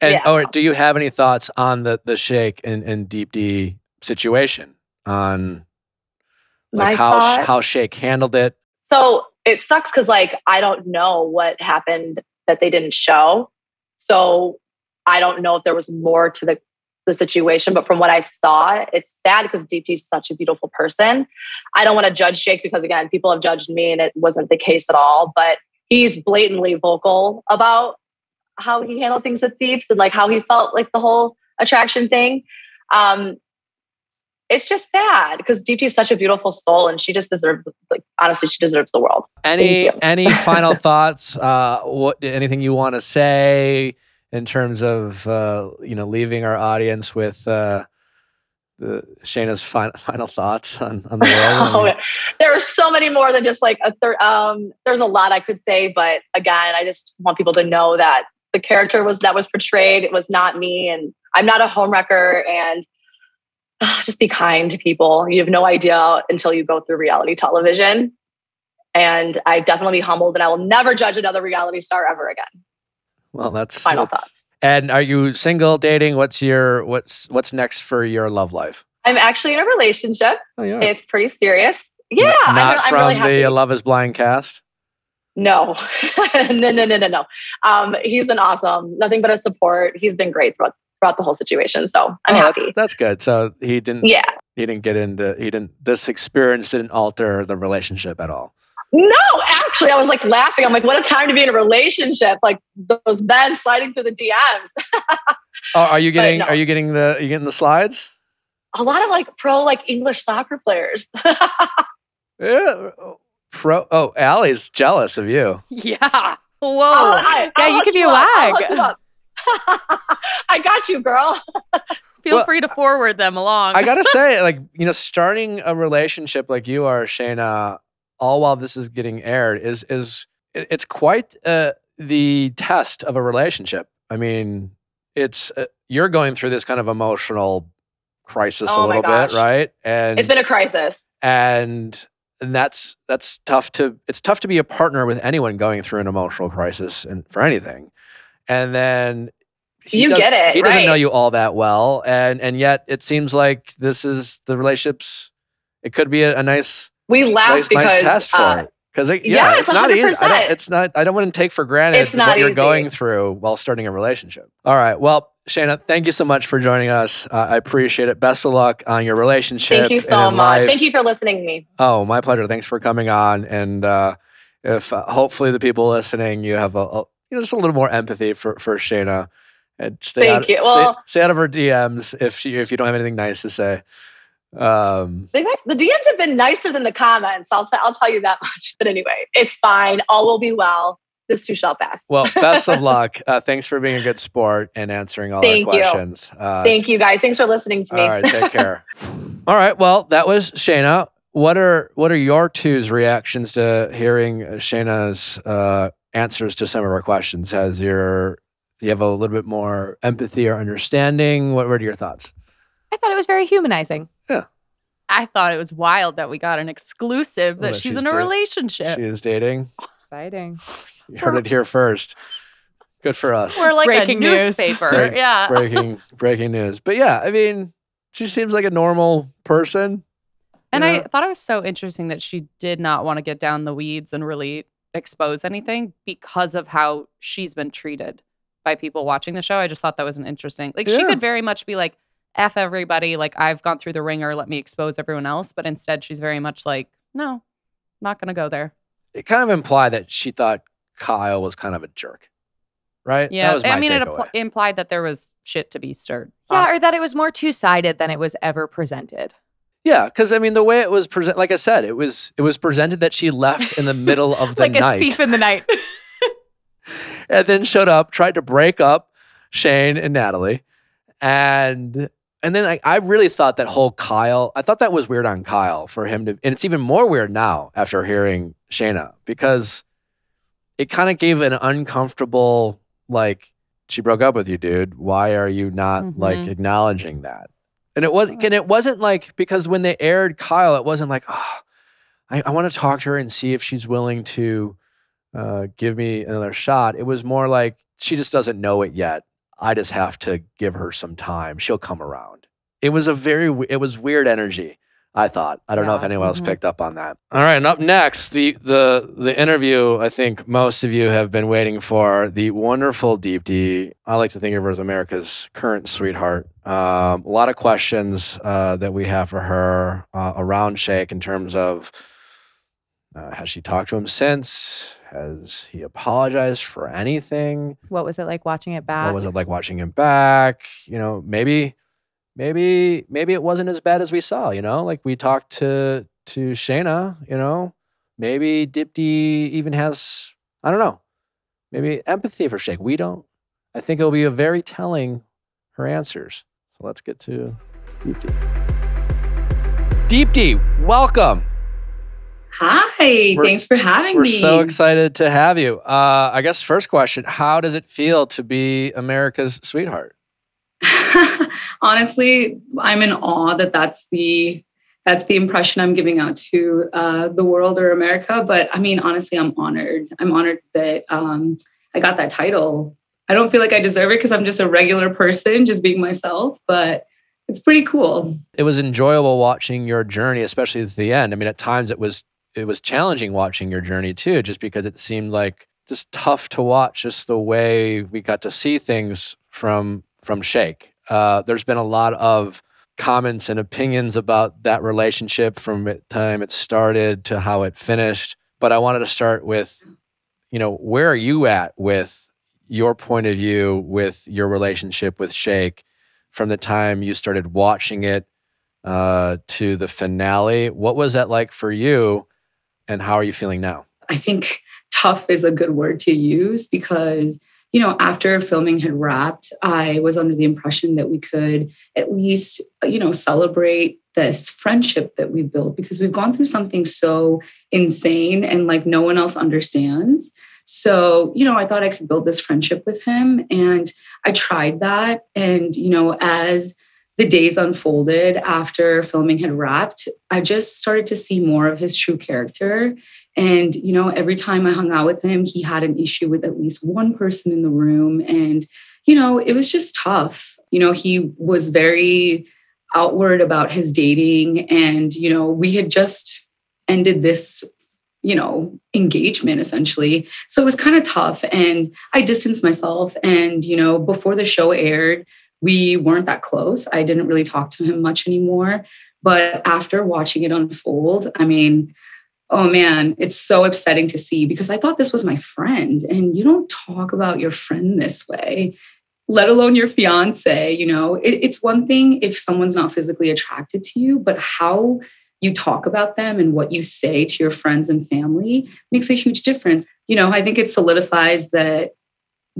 And yeah. Or do you have any thoughts on the, the Shake and, and Deepti situation, on like My how, thought, how Shake handled it? So it sucks. Cause like, I don't know what happened that they didn't show. So I don't know if there was more to the, the situation, but from what I saw, it's sad because Deepti is such a beautiful person. I don't want to judge Shake because, again, people have judged me and it wasn't the case at all, but he's blatantly vocal about how he handled things with Deeps and like how he felt like the whole attraction thing. Um, it's just sad because Deepti is such a beautiful soul and she just deserves, like, honestly, she deserves the world. Any, any final thoughts? Uh, what, anything you want to say? In terms of, uh, you know, leaving our audience with uh, the, Shayna's final, final thoughts on, on the world. Oh, there are so many more than just like a third. Um, there's a lot I could say, but again, I just want people to know that the character was that was portrayed. It was not me, and I'm not a homewrecker. And uh, just be kind to people. You have no idea until you go through reality television. And I definitely be humbled, and I will never judge another reality star ever again. Well, that's final that's, thoughts. And are you single, dating? What's your what's what's next for your love life? I'm actually in a relationship. Oh, yeah. It's pretty serious. Yeah, N not I'm, from I'm really the happy. Love is Blind cast. No, no, no, no, no, no. Um, he's been awesome. Nothing but a support. He's been great throughout, throughout the whole situation. So I'm oh, happy. That, that's good. So he didn't. Yeah. He didn't get into. He didn't. This experience didn't alter the relationship at all. No, actually, I was like laughing. I'm like, what a time to be in a relationship. Like those men sliding through the D Ms. oh, are you getting? No. Are you getting the? Are you getting the slides? A lot of like pro, like English soccer players. yeah, pro. Oh, Allie's jealous of you. Yeah. Whoa. Oh, I, yeah, I'll you could be a wag. I got you, girl. Feel well, free to forward them along. I gotta say, like you know, starting a relationship like you are, Shaina. All while this is getting aired is is it's quite uh, the test of a relationship. I mean, it's uh, you're going through this kind of emotional crisis oh a little bit, right? And it's been a crisis, and and that's that's tough to it's tough to be a partner with anyone going through an emotional crisis and for anything. And then he you does, get it. He right. doesn't know you all that well, and and yet it seems like this is the relationships. It could be a, a nice. We laugh nice, because nice test for uh, it. Because it, yeah, yeah, it's, it's not easy. I don't, it's not. I don't want to take for granted what you're easy. going through while starting a relationship. All right. Well, Shaina, thank you so much for joining us. Uh, I appreciate it. Best of luck on your relationship. Thank you so much. Life. Thank you for listening to me. Oh, my pleasure. Thanks for coming on. And uh, if uh, hopefully the people listening, you have a, a you know, just a little more empathy for for Shaina, and stay thank out. You. Well, stay, stay out of her D Ms if she if you don't have anything nice to say. Um, They've, the D Ms have been nicer than the comments. I'll I'll tell you that much. But anyway, it's fine. All will be well. This too shall pass. Well, best of luck. Uh, thanks for being a good sport and answering all Thank our you. questions. Uh, Thank you, guys. Thanks for listening to me. All right, take care. All right. Well, that was Shaina. What are what are your two's reactions to hearing Shayna's uh, answers to some of our questions? Has your you have a little bit more empathy or understanding? What were your thoughts? I thought it was very humanizing. Yeah. I thought it was wild that we got an exclusive that, oh, that she's, she's in a relationship. She is dating. Exciting. You heard it here first. Good for us. We're like breaking a newspaper. News. Break, yeah. breaking breaking news. But yeah, I mean, she seems like a normal person. And know? I thought it was so interesting that she did not want to get down the weeds and really expose anything because of how she's been treated by people watching the show. I just thought that was an interesting. Like yeah. she could very much be like, F everybody, like I've gone through the ringer, let me expose everyone else. But instead, she's very much like, no, not going to go there. It kind of implied that she thought Kyle was kind of a jerk, right? Yeah, that was my I mean, it impl implied that there was shit to be stirred. Yeah, uh, or that it was more two-sided than it was ever presented. Yeah, because I mean, the way it was presented, like I said, it was it was presented that she left in the middle of the like night. Like a thief in the night. And then showed up, tried to break up Shane and Natalie. And... And then I, I really thought that whole Kyle, I thought that was weird on Kyle for him to, and it's even more weird now after hearing Shaina, because it kind of gave an uncomfortable, like, she broke up with you, dude. Why are you not mm-hmm. like acknowledging that? And it wasn't, and it wasn't like, because when they aired Kyle, it wasn't like, oh, I, I want to talk to her and see if she's willing to uh, give me another shot. It was more like, she just doesn't know it yet. I just have to give her some time. She'll come around. It was a very, it was weird energy, I thought. I don't yeah. know if anyone else mm-hmm. picked up on that. All right, and up next, the, the, the interview I think most of you have been waiting for, the wonderful Deepti. I like to think of her as America's current sweetheart. Um, a lot of questions uh, that we have for her uh, around Shake in terms of, Uh, has she talked to him since? Has he apologized for anything? What was it like watching it back? What was it like watching him back? You know, maybe, maybe, maybe it wasn't as bad as we saw, you know? Like, we talked to to Shayna, you know? Maybe Deepti even has, I don't know, maybe empathy for Shake. We don't. I think it'll be a very telling, her answers. So let's get to Deepti. Deepti, welcome. Hi, we're, thanks for having we're me. We're so excited to have you. Uh, I guess first question, how does it feel to be America's sweetheart? Honestly, I'm in awe that that's the, that's the impression I'm giving out to uh, the world or America. But I mean, honestly, I'm honored. I'm honored that um, I got that title. I don't feel like I deserve it because I'm just a regular person, just being myself, but it's pretty cool. It was enjoyable watching your journey, especially at the end. I mean, at times it was It was challenging watching your journey too, just because it seemed like just tough to watch, just the way we got to see things from from Shake. Uh, there's been a lot of comments and opinions about that relationship from the time it started to how it finished. But I wanted to start with, you know, where are you at with your point of view with your relationship with Shake from the time you started watching it uh, to the finale? What was that like for you? And how are you feeling now? I think tough is a good word to use because, you know, after filming had wrapped, I was under the impression that we could at least, you know, celebrate this friendship that we built because we've gone through something so insane and like no one else understands. So, you know, I thought I could build this friendship with him and I tried that. And, you know, as the days unfolded after filming had wrapped, I just started to see more of his true character. And, you know, every time I hung out with him, he had an issue with at least one person in the room. And, you know, it was just tough. You know, he was very outward about his dating. And, you know, we had just ended this, you know, engagement essentially. So it was kind of tough. And I distanced myself. And, you know, before the show aired, we weren't that close. I didn't really talk to him much anymore. But after watching it unfold, I mean, oh man, it's so upsetting to see because I thought this was my friend. And you don't talk about your friend this way, let alone your fiance. You know, it, it's one thing if someone's not physically attracted to you, but how you talk about them and what you say to your friends and family makes a huge difference. You know, I think it solidifies that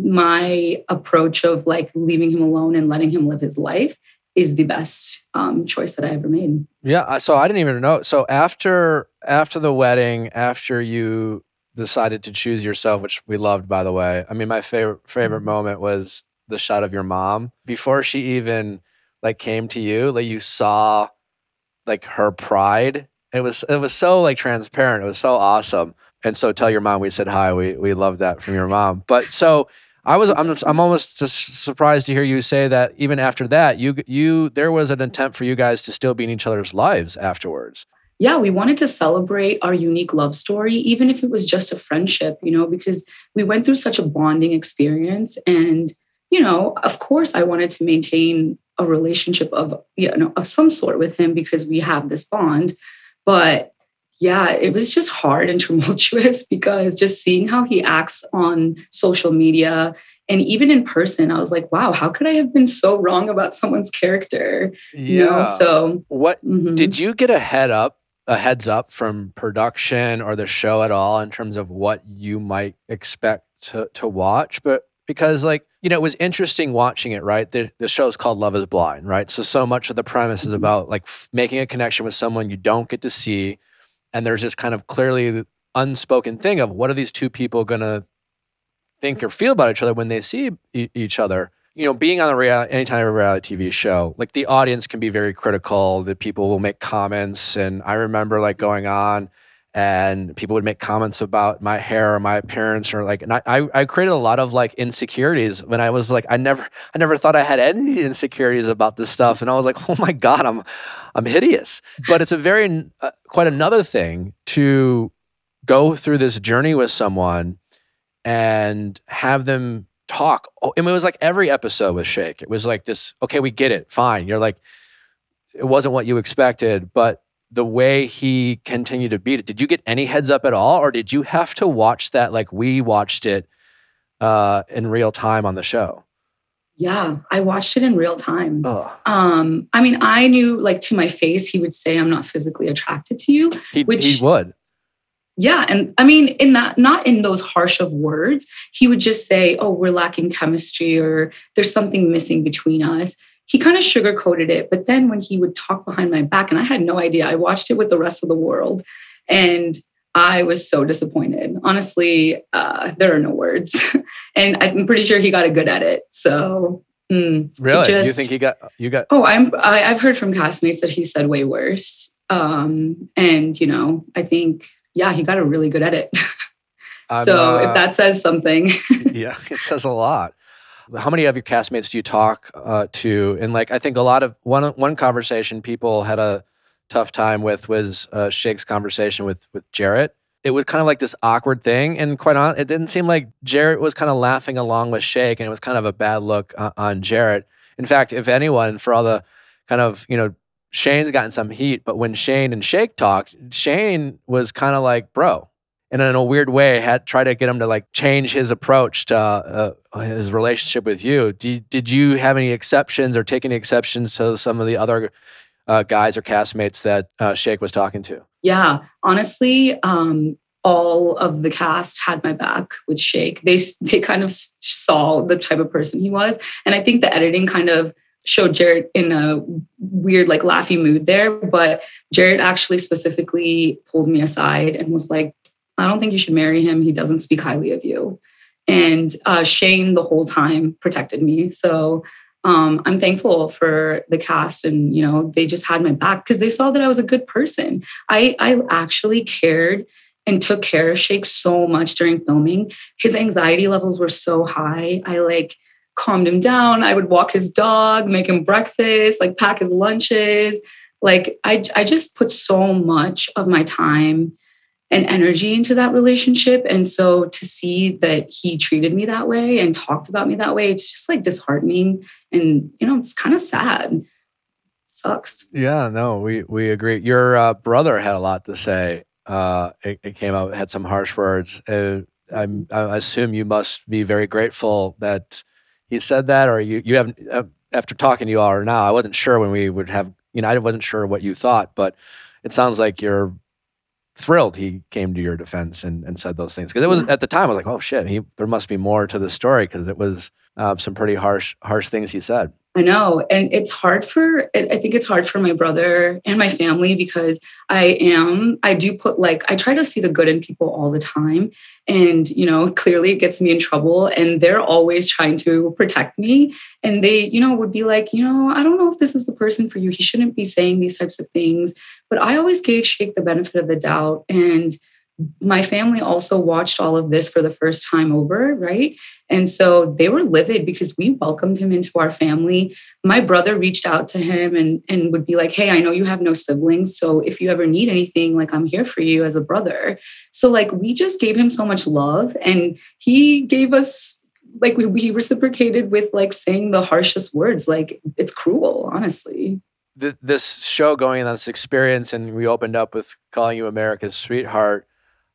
my approach of like leaving him alone and letting him live his life is the best um, choice that I ever made. Yeah. So I didn't even know. So after, after the wedding, after you decided to choose yourself, which we loved, by the way, I mean, my favorite, favorite moment was the shot of your mom before she even like came to you, like you saw like her pride. It was, it was so like transparent. It was so awesome. And so tell your mom, we said, hi, we, we love that from your mom. But so I was, I'm, I'm almost just surprised to hear you say that even after that, you, you, there was an attempt for you guys to still be in each other's lives afterwards. Yeah. We wanted to celebrate our unique love story, even if it was just a friendship, you know, because we went through such a bonding experience and, you know, of course I wanted to maintain a relationship of, you know, of some sort with him because we have this bond, but yeah, it was just hard and tumultuous because just seeing how he acts on social media and even in person, I was like, wow, how could I have been so wrong about someone's character? Yeah. You know, so what mm-hmm. did you get a head up, a heads up from production or the show at all in terms of what you might expect to, to watch? But because like, you know, it was interesting watching it, right? The, the show is called Love is Blind, right? So, so much of the premise is about like f- making a connection with someone you don't get to see. And there's this kind of clearly unspoken thing of what are these two people going to think or feel about each other when they see e- each other? You know, being on a reality, any type of reality T V show, like the audience can be very critical. The people will make comments. And I remember like going on and people would make comments about my hair or my appearance or like, and I, I created a lot of like insecurities when I was like, I never, I never thought I had any insecurities about this stuff. And I was like, oh my God, I'm, I'm hideous. But it's a very, uh, quite another thing to go through this journey with someone and have them talk. Oh, I mean, it was like every episode with Shake. It was like this, okay, we get it, fine. You're like, it wasn't what you expected, but the way he continued to beat it. Did you get any heads up at all? Or did you have to watch that like we watched it uh, in real time on the show? Yeah, I watched it in real time. Oh. Um, I mean, I knew like to my face, he would say, I'm not physically attracted to you. He, which, he would. Yeah. And I mean, in that, not in those harsh of words, he would just say, oh, we're lacking chemistry or there's something missing between us. He kind of sugarcoated it. But then when he would talk behind my back, and I had no idea, I watched it with the rest of the world. And I was so disappointed. Honestly, uh, there are no words. And I'm pretty sure he got a good edit. So mm, really, just, you think he got, you got, oh, I'm, I, I've heard from castmates that he said way worse. Um, and you know, I think, yeah, he got a really good edit. So uh, if that says something. Yeah, it says a lot. How many of your castmates do you talk uh, to? And like, I think a lot of one one conversation people had a tough time with was uh, Shake's conversation with with Jarrette. It was kind of like this awkward thing, and quite honestly, it didn't seem like Jarrette was kind of laughing along with Shake, and it was kind of a bad look on, on Jarrette. In fact, if anyone, for all the kind of you know, Shane's gotten some heat, but when Shane and Shake talked, Shane was kind of like, bro. And in a weird way, had tried to get him to like change his approach to uh, uh, his relationship with you. Did, did you have any exceptions or take any exceptions to some of the other uh, guys or castmates that uh, Shake was talking to? Yeah, honestly, um, all of the cast had my back with Shake. They, they kind of saw the type of person he was. And I think the editing kind of showed Jared in a weird, like laughy mood there. But Jared actually specifically pulled me aside and was like, I don't think you should marry him. He doesn't speak highly of you. And uh, Shane the whole time protected me. So um, I'm thankful for the cast and, you know, they just had my back because they saw that I was a good person. I, I actually cared and took care of Shake so much during filming. His anxiety levels were so high. I like calmed him down. I would walk his dog, make him breakfast, like pack his lunches. Like I, I just put so much of my time and energy into that relationship. And so to see that he treated me that way and talked about me that way, it's just like disheartening. And, you know, it's kind of sad. It sucks. Yeah, no, we we agree. Your uh, brother had a lot to say. Uh, it, it came out, it had some harsh words. Uh, I'm, I assume you must be very grateful that he said that, or you, you haven't, uh, after talking to you all now, I wasn't sure when we would have, you know, I wasn't sure what you thought, but it sounds like you're thrilled he came to your defense and, and said those things. Because it was, at the time, I was like, oh shit, he, there must be more to the story, because it was uh, some pretty harsh harsh things he said. I know. And it's hard for, I think it's hard for my brother and my family, because I am, I do put like, I try to see the good in people all the time. And, you know, clearly it gets me in trouble, and they're always trying to protect me. And they, you know, would be like, you know, I don't know if this is the person for you. He shouldn't be saying these types of things. But I always gave Shake the benefit of the doubt. And my family also watched all of this for the first time over, right? And so they were livid because we welcomed him into our family. My brother reached out to him and, and would be like, hey, I know you have no siblings, so if you ever need anything, like I'm here for you as a brother. So like we just gave him so much love, and he gave us, like we, we reciprocated with like saying the harshest words. Like it's cruel, honestly. The, this show going on this experience, and we opened up with calling you America's sweetheart.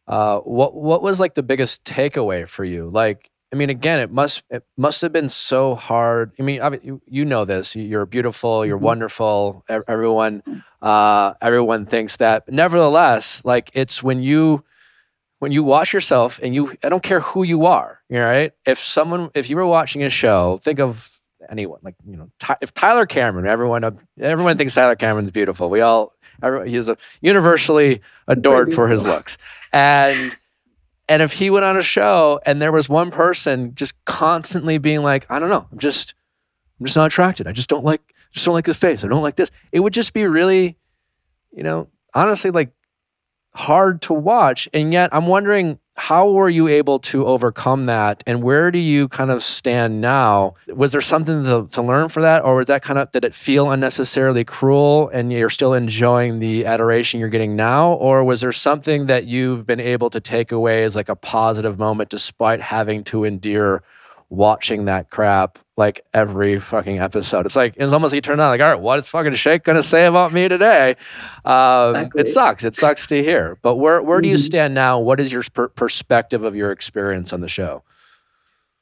Uh, what what was like the biggest takeaway for you? Like, I mean, again, it must it must have been so hard. I mean, I mean you, you know this. You're beautiful. You're mm-hmm. wonderful. Everyone, uh, everyone thinks that. But nevertheless, like it's when you when you watch yourself, and you I don't care who you are. You know, right? If someone, if you were watching a show, think of anyone. Like you know, if Tyler Cameron, everyone everyone thinks Tyler Cameron's beautiful. We all. He's a universally adored for his looks. And and if he went on a show and there was one person just constantly being like, I don't know, I'm just I'm just not attracted. I just don't like just don't like his face. I don't like this. It would just be really, you know, honestly, like hard to watch. And yet I'm wondering, how were you able to overcome that? And where do you kind of stand now? Was there something to, to learn for that? Or was that kind of, did it feel unnecessarily cruel and you're still enjoying the adoration you're getting now? Or was there something that you've been able to take away as like a positive moment despite having to endure watching that crap like every fucking episode? It's like, it's almost like you turn on like, all right, what is fucking Shake gonna say about me today? Um, exactly. It sucks. It sucks to hear. But where where mm-hmm. do you stand now? What is your per perspective of your experience on the show?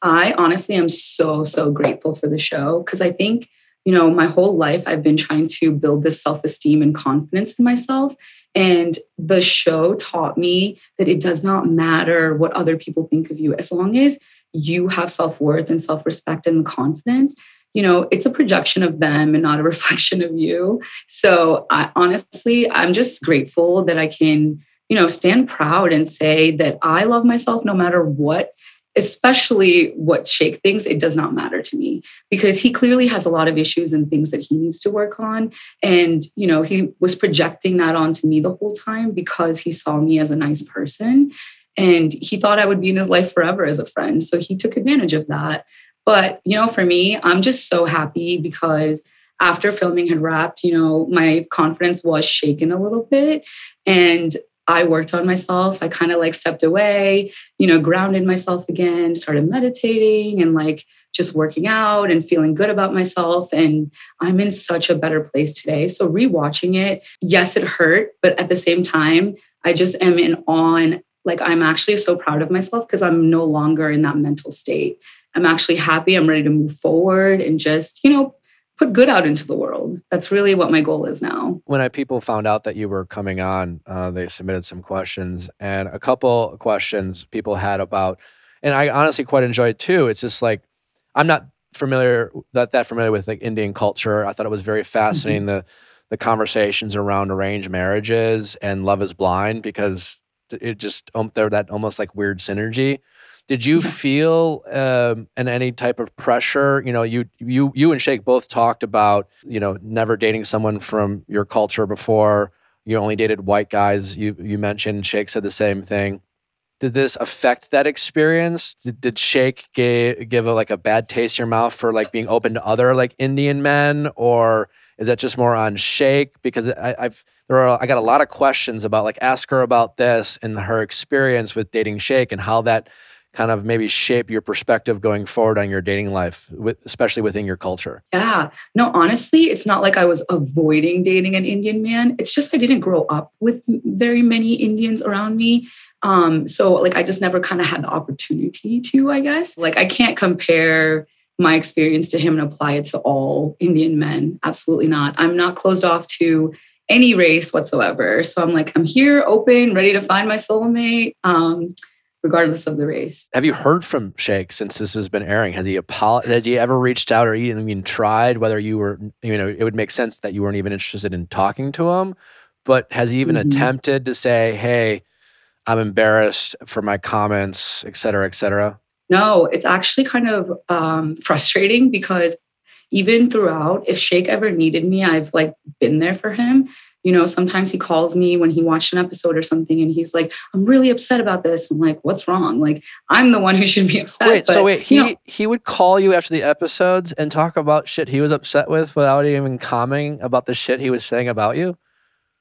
I honestly am so, so grateful for the show, because I think, you know, my whole life I've been trying to build this self-esteem and confidence in myself. And the show taught me that it does not matter what other people think of you, as long as you have self-worth and self-respect and confidence. You know, it's a projection of them and not a reflection of you. So I, honestly, I'm just grateful that I can, you know, stand proud and say that I love myself no matter what, especially what Shake thinks. It does not matter to me, because he clearly has a lot of issues and things that he needs to work on. And, you know, he was projecting that onto me the whole time because he saw me as a nice person. And he thought I would be in his life forever as a friend. So he took advantage of that. But, you know, for me, I'm just so happy, because after filming had wrapped, you know, my confidence was shaken a little bit. And I worked on myself. I kind of like stepped away, you know, grounded myself again, started meditating and like just working out and feeling good about myself. And I'm in such a better place today. So rewatching it, yes, it hurt. But at the same time, I just am in awe and like, I'm actually so proud of myself, because I'm no longer in that mental state. I'm actually happy. I'm ready to move forward and just, you know, put good out into the world. That's really what my goal is now. When I, people found out that you were coming on, uh, they submitted some questions, and a couple questions people had about, and I honestly quite enjoyed too. It's just like, I'm not familiar, not that familiar with like Indian culture. I thought it was very fascinating, mm-hmm. the, the conversations around arranged marriages and Love is Blind, because it just, um, there that almost like weird synergy. Did you feel um, in any type of pressure? You know, you you you and Shake both talked about, you know, never dating someone from your culture before. You only dated white guys. You you mentioned Shake said the same thing. Did this affect that experience? Did, did Shake give, give a, like a bad taste in your mouth for like being open to other like Indian men, or is that just more on Shake? Because I, I've there are I got a lot of questions about like, ask her about this and her experience with dating Shake and how that kind of maybe shape your perspective going forward on your dating life, with, especially within your culture. Yeah, no, honestly, it's not like I was avoiding dating an Indian man. It's just I didn't grow up with very many Indians around me. Um, so like I just never kind of had the opportunity to, I guess. Like I can't compare my experience to him and apply it to all Indian men. Absolutely not. I'm not closed off to any race whatsoever. So I'm like, I'm here, open, ready to find my soulmate, um, regardless of the race. Have you heard from Shake since this has been airing? Has he apolog- has he ever reached out or even, even tried, whether you were, you know, it would make sense that you weren't even interested in talking to him, but has he even mm-hmm. attempted to say, hey, I'm embarrassed for my comments, et cetera, et cetera? No, it's actually kind of um, frustrating, because even throughout, if Shake ever needed me, I've like been there for him. You know, sometimes he calls me when he watched an episode or something and he's like, I'm really upset about this. I'm like, what's wrong? Like, I'm the one who should be upset. Wait, but, so wait, he, you know, he would call you after the episodes and talk about shit he was upset with without even commenting about the shit he was saying about you?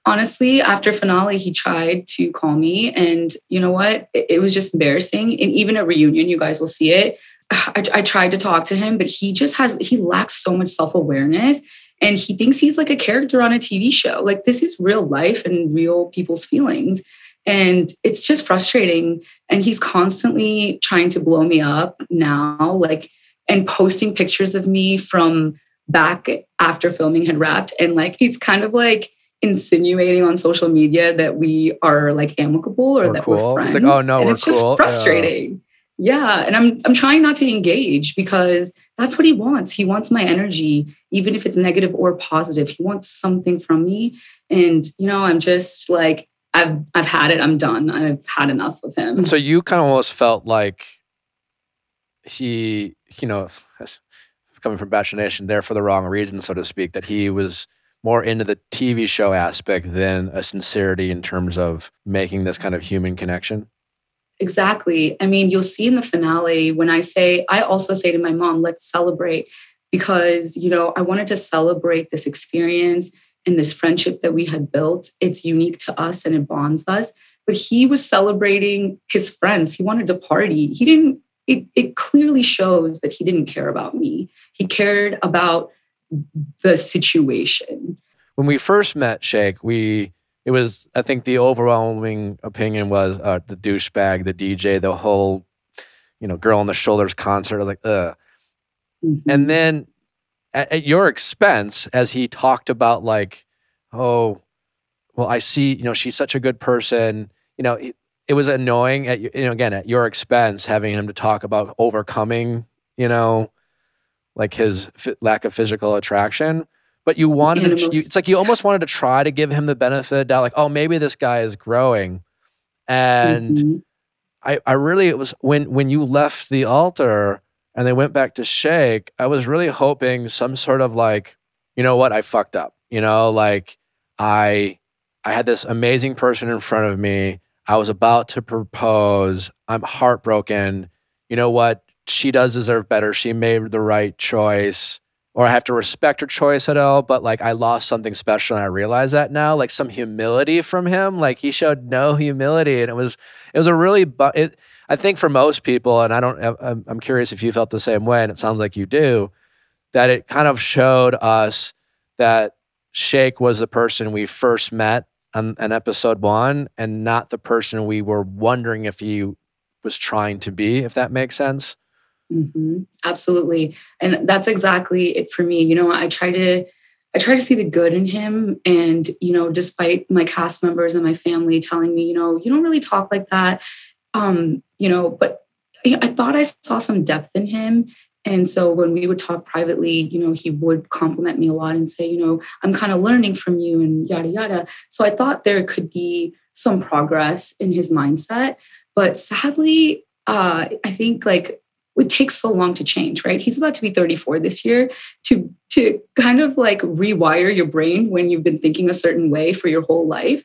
Honestly, after finale, he tried to call me, and you know what? It, it was just embarrassing. And even at reunion, you guys will see it. I, I tried to talk to him, but he just has, he lacks so much self-awareness, and he thinks he's like a character on a T V show. Like, this is real life and real people's feelings. And it's just frustrating. And he's constantly trying to blow me up now, like, and posting pictures of me from back after filming had wrapped. And like, it's kind of like, insinuating on social media that we are like amicable or we're that cool. we're friends. It's like, oh no, and we're it's cool. Just frustrating. Yeah. yeah. And I'm I'm trying not to engage, because that's what he wants. He wants my energy, even if it's negative or positive. He wants something from me. And you know, I'm just like, I've I've had it. I'm done. I've had enough with him. So you kind of almost felt like he, you know, coming from Bachelor Nation, there for the wrong reason, so to speak, that he was more into the T V show aspect than a sincerity in terms of making this kind of human connection? Exactly. I mean, you'll see in the finale when I say, I also say to my mom, let's celebrate, because, you know, I wanted to celebrate this experience and this friendship that we had built. It's unique to us and it bonds us. But he was celebrating his friends. He wanted to party. He didn't, it, it clearly shows that he didn't care about me. He cared about the situation. When we first met Shake, we, it was, I think the overwhelming opinion was uh, the douchebag, the D J, the whole, you know, girl on the shoulders concert, like, ugh. Mm-hmm. And then at, at your expense, as he talked about like, oh, well, I see, you know, she's such a good person. You know, it, it was annoying at, you know, again, at your expense, having him to talk about overcoming, you know, like his f lack of physical attraction. But you wanted to, you, it's like you almost wanted to try to give him the benefit of the doubt, like, oh, maybe this guy is growing. And mm-hmm. I, I really, it was when, when you left the altar and they went back to Shake, I was really hoping some sort of like, you know what, I fucked up. You know, like I, I had this amazing person in front of me. I was about to propose. I'm heartbroken. You know what? She does deserve better. She made the right choice. Or I have to respect her choice at all, but like I lost something special and I realize that now, like some humility from him. Like he showed no humility, and it was, it was a really, bu it, I think for most people, and I don't, I'm, I'm curious if you felt the same way, and it sounds like you do, that it kind of showed us that Shake was the person we first met on, on episode one and not the person we were wondering if he was trying to be, if that makes sense. Mm-hmm. Absolutely. And that's exactly it for me. You know, I try to, I try to see the good in him. And, you know, despite my cast members and my family telling me, you know, you don't really talk like that. Um, you know, but you know, I thought I saw some depth in him. And so when we would talk privately, you know, he would compliment me a lot and say, you know, I'm kind of learning from you and yada, yada. So I thought there could be some progress in his mindset, but sadly, uh, I think like, would take so long to change, right? He's about to be thirty-four this year. To, to kind of like rewire your brain when you've been thinking a certain way for your whole life,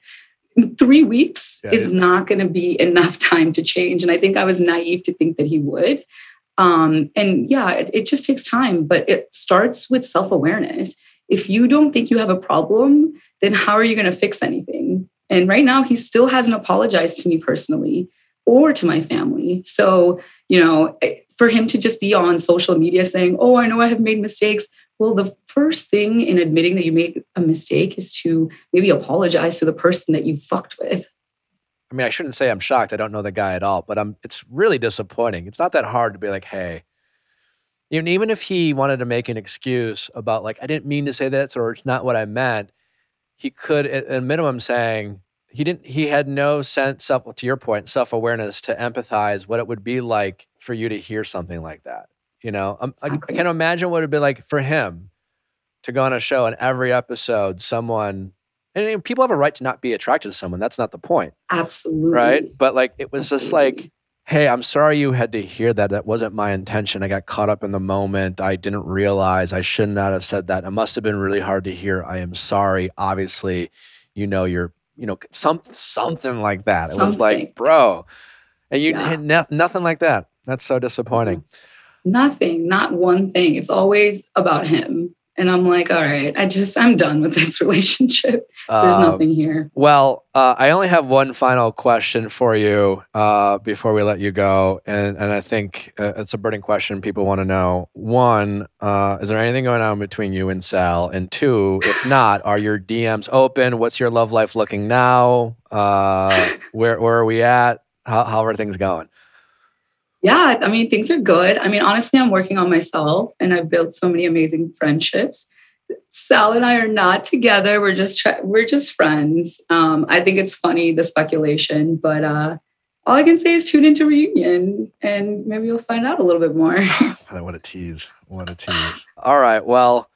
three weeks yeah, is yeah. not going to be enough time to change. And I think I was naive to think that he would. Um, and yeah, it, it just takes time, but it starts with self-awareness. If you don't think you have a problem, then how are you going to fix anything? And right now he still hasn't apologized to me personally or to my family. So, you know, I, for him to just be on social media saying, oh, I know I have made mistakes. Well, the first thing in admitting that you made a mistake is to maybe apologize to the person that you fucked with. I mean, I shouldn't say I'm shocked. I don't know the guy at all, but I'm, it's really disappointing. It's not that hard to be like, hey, even, even if he wanted to make an excuse about like, I didn't mean to say that, or it's not what I meant, he could at a minimum saying he didn't, he had no sense of, to your point, self-awareness to empathize what it would be like for you to hear something like that. You know, um, exactly. I, I can't imagine what it'd be like for him to go on a show and every episode, someone, and people have a right to not be attracted to someone. That's not the point. Absolutely. Right. But like, it was Absolutely. just like, hey, I'm sorry you had to hear that. That wasn't my intention. I got caught up in the moment. I didn't realize I should not have said that. It must've been really hard to hear. I am sorry. Obviously, you know, you're, you know, some, something like that. Something. It was like, bro, and you yeah. and no, nothing like that. That's so disappointing. Nothing, not one thing. It's always about him. And I'm like, all right, I just, I'm done with this relationship. There's uh, nothing here. Well, uh, I only have one final question for you uh, before we let you go. And, and I think uh, it's a burning question people want to know. One, uh, is there anything going on between you and Sal? And two, if not, are your D Ms open? What's your love life looking now? Uh, where, where are we at? How, how are things going? Yeah, I mean, things are good. I mean, honestly, I'm working on myself and I've built so many amazing friendships. Sal and I are not together. We're just, we're just friends. Um, I think it's funny, the speculation, but uh, all I can say is tune into Reunion and maybe you'll find out a little bit more. What a tease. What a tease. All right. Well,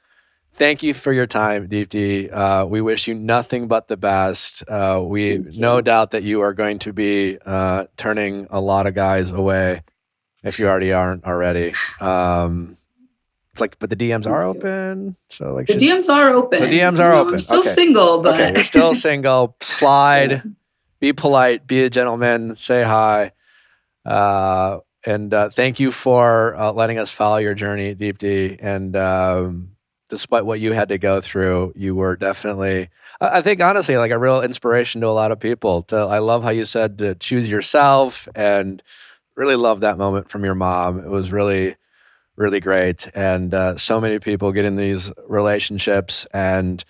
thank you for your time, Deepti. Uh, we wish you nothing but the best. Uh, we no doubt that you are going to be uh, turning a lot of guys away. If you already aren't already, um, It's like, but the D Ms are open. So like, the should, D Ms are open. The D Ms are no, open. I'm still okay. single, but okay, you're still single. Slide. Yeah. Be polite. Be a gentleman. Say hi. Uh, and uh, thank you for uh, letting us follow your journey, Deepti. And um, despite what you had to go through, you were definitely, I, I think, honestly, like a real inspiration to a lot of people. To, I love how you said to choose yourself, and really love that moment from your mom. It was really, really great. And uh, so many people get in these relationships and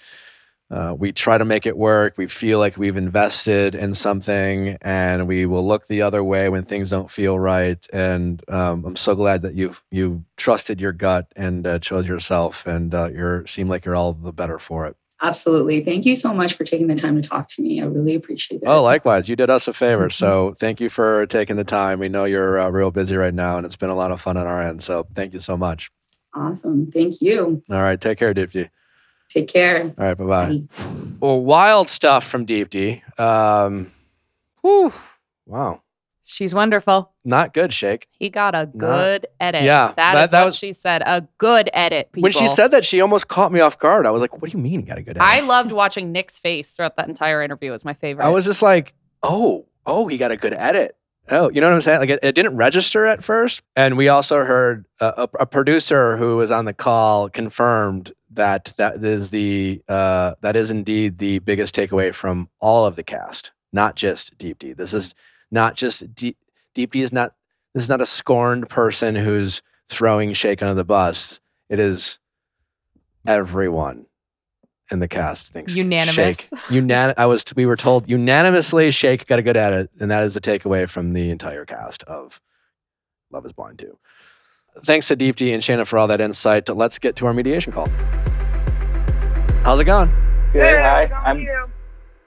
Uh, we try to make it work. We feel like we've invested in something, and we will look the other way when things don't feel right. And um, I'm so glad that you you trusted your gut and uh, chose yourself, and uh, you seem like you're all the better for it. Absolutely. Thank you so much for taking the time to talk to me. I really appreciate it. Oh, likewise. You did us a favor. Mm-hmm. So thank you for taking the time. We know you're uh, real busy right now, and it's been a lot of fun on our end. So thank you so much. Awesome. Thank you. All right. Take care, Deepti. Take care. All right, bye-bye. Bye. Well, wild stuff from Deepti. Um, whew, wow. She's wonderful. Not good, Shake. He got a good Not, edit. Yeah. That, that is that what was, she said. A good edit, people. When she said that, she almost caught me off guard. I was like, what do you mean he got a good edit? I loved watching Nick's face throughout that entire interview. It was my favorite. I was just like, oh, oh, he got a good edit. Oh, you know what I'm saying? Like, it, it didn't register at first. And we also heard uh, a, a producer who was on the call confirmed that that is the uh, that is indeed the biggest takeaway from all of the cast, not just Deepti. This is not just Deepti is not this is not a scorned person who's throwing Shake under the bus. It is everyone in the cast thinks unanimous. Shake, unan I was we were told unanimously Shake got a good at it, and that is the takeaway from the entire cast of Love Is Blind two. Thanks to Deepti and Shaina for all that insight. Let's get to our mediation call. How's it going? Good. Hey, hi. I'm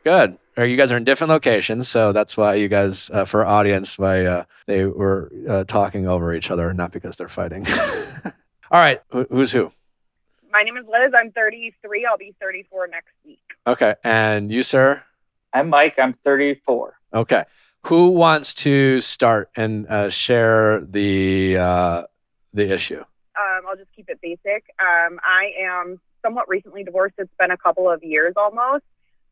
good. You guys are in different locations, so that's why you guys, uh, for audience, why uh, they were uh, talking over each other, not because they're fighting. All right. Wh who's who? My name is Liz. I'm thirty-three. I'll be thirty-four next week. Okay. And you, sir? I'm Mike. I'm thirty-four. Okay. Who wants to start and uh, share the... Uh, the issue? Um, I'll just keep it basic. Um, I am somewhat recently divorced. It's been a couple of years almost.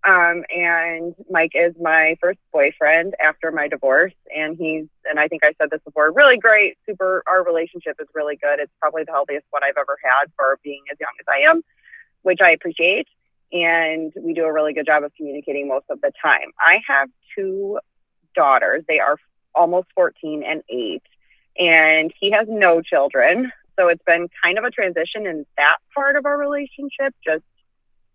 Um, and Mike is my first boyfriend after my divorce. And he's, and I think I said this before, really great, super, our relationship is really good. It's probably the healthiest one I've ever had for being as young as I am, which I appreciate. And we do a really good job of communicating most of the time. I have two daughters. They are almost fourteen and eight. And he has no children. So it's been kind of a transition in that part of our relationship, just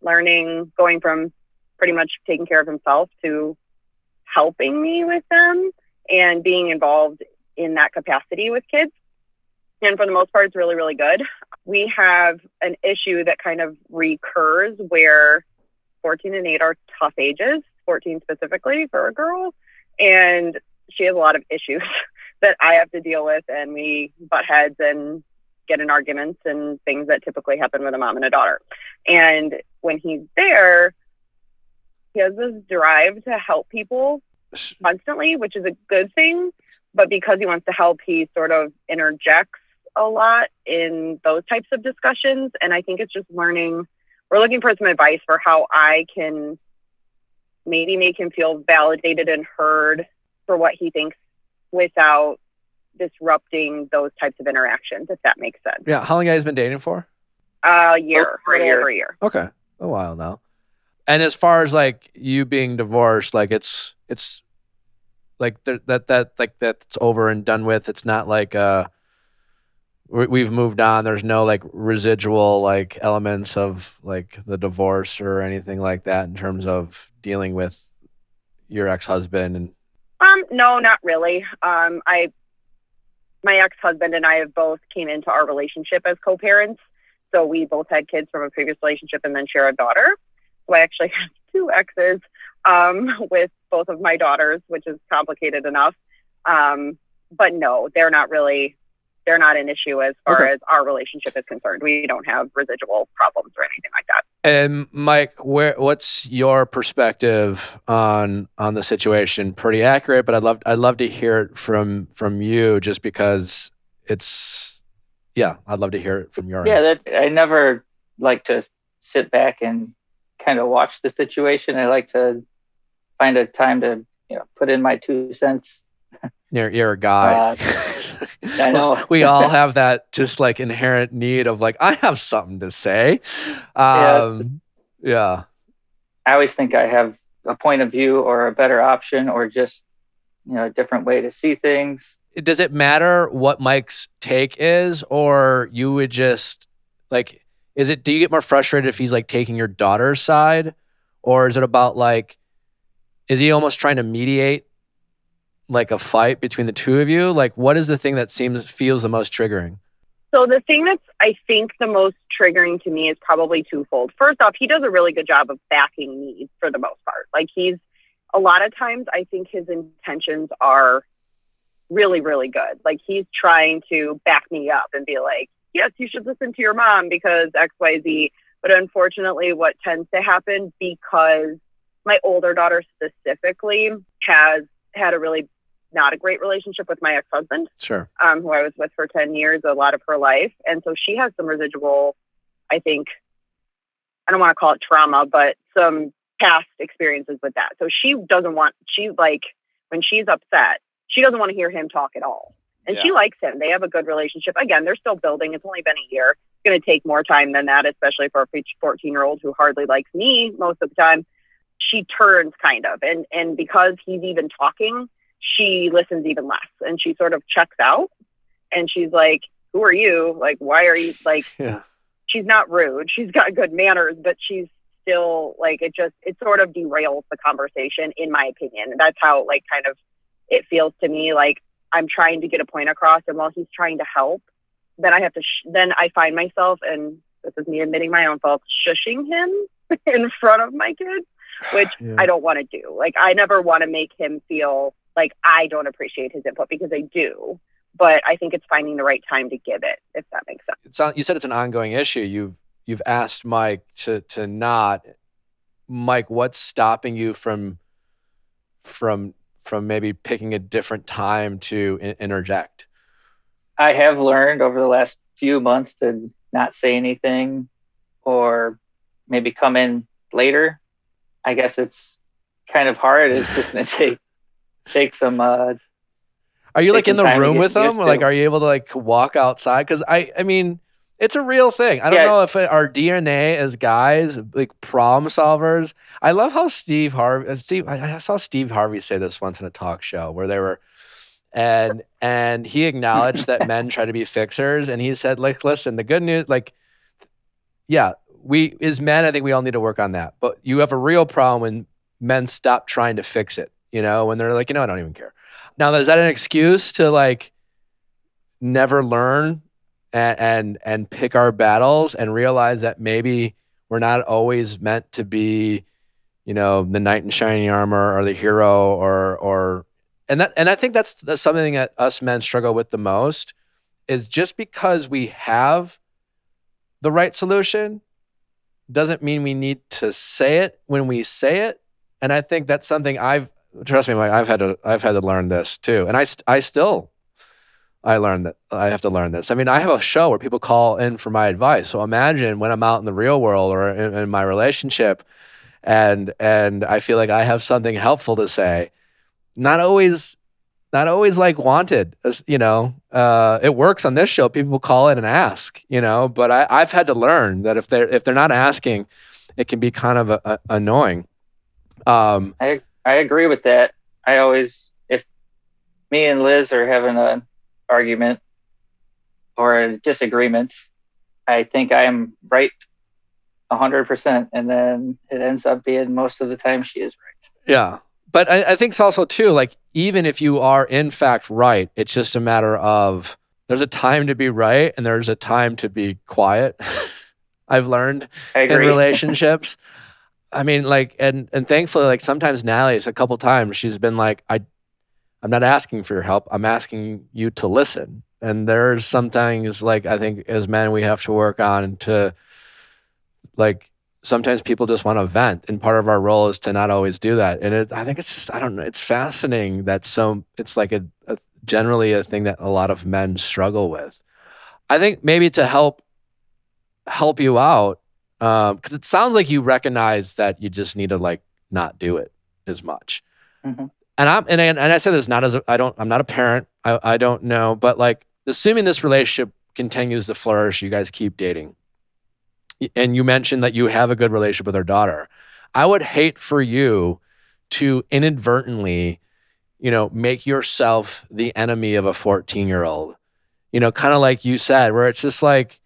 learning, going from pretty much taking care of himself to helping me with them and being involved in that capacity with kids. And for the most part, it's really, really good. We have an issue that kind of recurs where fourteen and eight are tough ages, fourteen specifically for a girl. And she has a lot of issues that I have to deal with, and we butt heads and get in arguments and things that typically happen with a mom and a daughter. And when he's there, he has this drive to help people constantly, which is a good thing. But because he wants to help, he sort of interjects a lot in those types of discussions. And I think it's just learning, we're looking for some advice for how I can maybe make him feel validated and heard for what he thinks without disrupting those types of interactions, if that makes sense. Yeah. How long have you guys been dating for? A year. Over a year. Over a year. Okay. A while now. And as far as like you being divorced, like it's, it's like that, that, like that's over and done with. It's not like, uh, we've moved on. There's no like residual like elements of like the divorce or anything like that in terms of dealing with your ex-husband and, Um, no, not really. Um, I, my ex-husband and I have both came into our relationship as co-parents. So we both had kids from a previous relationship and then share a daughter. So I actually have two exes, um, with both of my daughters, which is complicated enough. Um, but no, they're not really, they're not an issue as far okay. as our relationship is concerned. We don't have residual problems or anything like that. And Mike, where what's your perspective on on the situation? Pretty accurate, but I'd love I'd love to hear it from from you, just because it's yeah, I'd love to hear it from your yeah, end. Yeah, I never like to sit back and kind of watch the situation. I like to find a time to, you know, put in my two cents. You're, you're a guy. Uh, I know. We all have that just like inherent need of like, I have something to say. Um, yeah, yeah. I always think I have a point of view or a better option or just, you know, a different way to see things. Does it matter what Mike's take is, or you would just like, is it, do you get more frustrated if he's like taking your daughter's side, or is it about like, is he almost trying to mediate like a fight between the two of you? Like, what is the thing that seems, feels the most triggering? So the thing that's, I think, the most triggering to me is probably twofold. First off, he does a really good job of backing me for the most part. Like, he's, a lot of times I think his intentions are really, really good. Like, he's trying to back me up and be like, yes, you should listen to your mom because X, Y, Z. But unfortunately, what tends to happen, because my older daughter specifically has had a really not a great relationship with my ex-husband, sure, um, who I was with for ten years, a lot of her life. And so she has some residual, I think, I don't want to call it trauma, but some past experiences with that. So she doesn't want, she like, when she's upset, she doesn't want to hear him talk at all. And yeah. she likes him. They have a good relationship. Again, they're still building. It's only been a year. It's going to take more time than that, especially for a fourteen-year-old who hardly likes me most of the time. She turns kind of. And, and because he's even talking, she listens even less. And she sort of checks out. And she's like, who are you? Like, why are you? Like, yeah. she's not rude. She's got good manners, but she's still like, it just, it sort of derails the conversation, in my opinion. And that's how, like, kind of it feels to me. Like, I'm trying to get a point across, and while he's trying to help, then I have to, sh- then I find myself, and this is me admitting my own fault, shushing him in front of my kids, which yeah. I don't want to do. Like, I never want to make him feel like I don't appreciate his input, because I do, but I think it's finding the right time to give it, if that makes sense. It's on, you said it's an ongoing issue. You've, you've asked Mike to, to not. Mike, what's stopping you from, from, from maybe picking a different time to in- interject? I have learned over the last few months to not say anything, or maybe come in later. I guess it's kind of hard. It's just going to take take some. Uh, are you like in the room with them? Like, are you able to like walk outside? Because I, I mean, it's a real thing. I don't yeah. know if it, our D N A as guys, like problem solvers. I love how Steve Harvey. Steve, I saw Steve Harvey say this once in a talk show where they were, and and he acknowledged that men try to be fixers, and he said, like, listen, the good news, like, yeah. We, as men, I think we all need to work on that. But you have a real problem when men stop trying to fix it, you know, when they're like, you know, I don't even care. Now, is that an excuse to like never learn and, and, and pick our battles and realize that maybe we're not always meant to be, you know, the knight in shining armor or the hero or, or, and that, and I think that's, that's something that us men struggle with the most, is just because we have the right solution doesn't mean we need to say it when we say it. And I think that's something I've, trust me, Mike, I've had to, I've had to learn this too. And I, I still, I learned that I have to learn this. I mean, I have a show where people call in for my advice. So imagine when I'm out in the real world or in, in my relationship, and, and I feel like I have something helpful to say, not always, not always like wanted, you know, uh, it works on this show. People call in and ask, you know, but I, I've had to learn that if they're, if they're not asking, it can be kind of a, a, annoying. Um, I, I agree with that. I always, if me and Liz are having an argument or a disagreement, I think I am right a hundred percent. And then it ends up being most of the time she is right. Yeah. But I, I think it's also too, like, even if you are in fact right, it's just a matter of there's a time to be right and there's a time to be quiet. I've learned in relationships. I mean, like, and and thankfully, like, sometimes Natalie's a couple times she's been like, I, I'm not asking for your help. I'm asking you to listen. And there's some things, like, I think as men we have to work on to, like, sometimes people just want to vent, and part of our role is to not always do that. And it, I think it's just, I don't know, it's fascinating that so it's like a, a generally a thing that a lot of men struggle with. I think maybe to help help you out, um, because it sounds like you recognize that you just need to like not do it as much. Mm-hmm. And I'm and, and I say this not as a, I don't I'm not a parent. I I don't know, but like assuming this relationship continues to flourish, you guys keep dating. And you mentioned that you have a good relationship with her daughter. I would hate for you to inadvertently, you know, make yourself the enemy of a fourteen-year-old. You know, kind of like you said, where it's just like,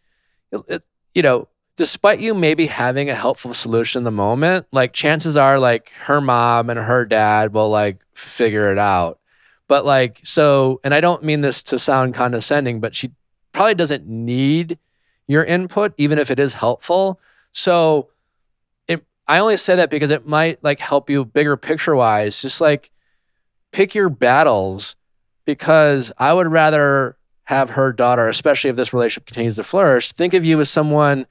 it, you know, despite you maybe having a helpful solution in the moment, like chances are like her mom and her dad will like figure it out. But like, so, and I don't mean this to sound condescending, but she probably doesn't need your input, even if it is helpful. So it, I only say that because it might like help you bigger picture wise, just like pick your battles, because I would rather have her daughter, especially if this relationship continues to flourish, think of you as someone,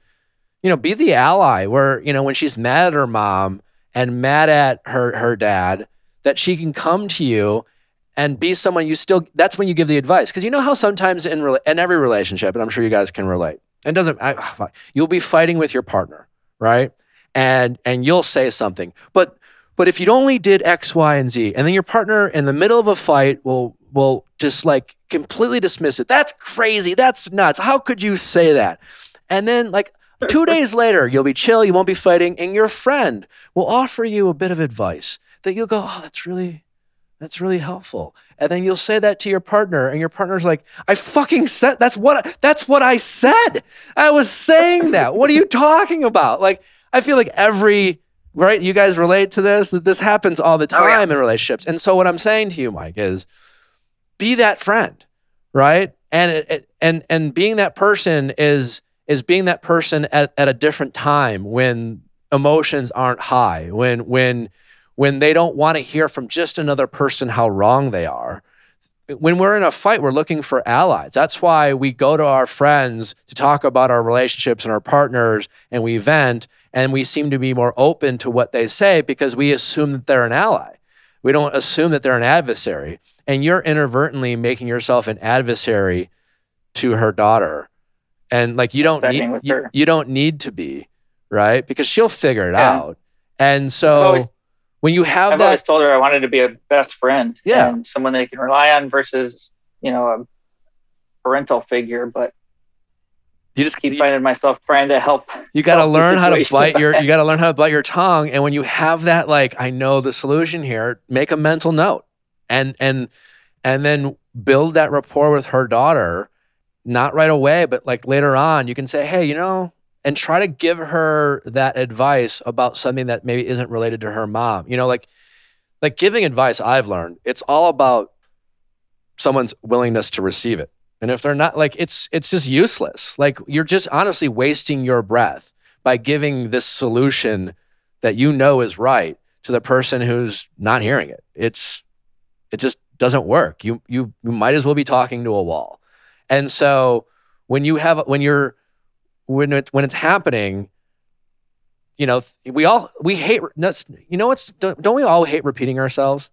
you know, be the ally where, you know, when she's mad at her mom and mad at her, her dad, that she can come to you and be someone you still, that's when you give the advice. Because you know how sometimes in, in every relationship, and I'm sure you guys can relate, It doesn't. I, you'll be fighting with your partner, right? And and you'll say something. But but if you only did X, Y, and Z, and then your partner in the middle of a fight will will just like completely dismiss it. That's crazy. That's nuts. How could you say that? And then like two days later, you'll be chill. You won't be fighting, and your friend will offer you a bit of advice that you'll go, oh, that's really. That's really helpful. And then you'll say that to your partner, and your partner's like, I fucking said, that's what, that's what I said. I was saying that. What are you talking about? Like, I feel like every, right? You guys relate to this, that this happens all the time. Oh, yeah. In relationships. And so what I'm saying to you, Mike, is be that friend, right? And it, it, and and being that person is, is being that person at, at a different time when emotions aren't high, when, when, when they don't want to hear from just another person how wrong they are. When we're in a fight, we're looking for allies. That's why we go to our friends to talk about our relationships and our partners, and we vent, and we seem to be more open to what they say because we assume that they're an ally. We don't assume that they're an adversary. And you're inadvertently making yourself an adversary to her daughter. And like you don't, need, you, you don't need to be, right? Because she'll figure it yeah. out. And so... When you have I've that, always told her I wanted to be a best friend, yeah, and someone they can rely on versus, you know, a parental figure. But you just keep you, finding myself trying to help. You got to learn how to bite your. You got to learn how to bite your tongue. And when you have that, like I know the solution here, make a mental note, and and and then build that rapport with her daughter. Not right away, but like later on, you can say, hey, you know. And try to give her that advice about something that maybe isn't related to her mom. You know, like, like giving advice, I've learned, it's all about someone's willingness to receive it. And if they're not, like, it's, it's just useless. Like, you're just honestly wasting your breath by giving this solution that you know is right to the person who's not hearing it. It's, it just doesn't work. You, you, you might as well be talking to a wall. And so when you have, when you're, When it when it's happening, you know we all we hate. You know what's don't, don't we all hate repeating ourselves?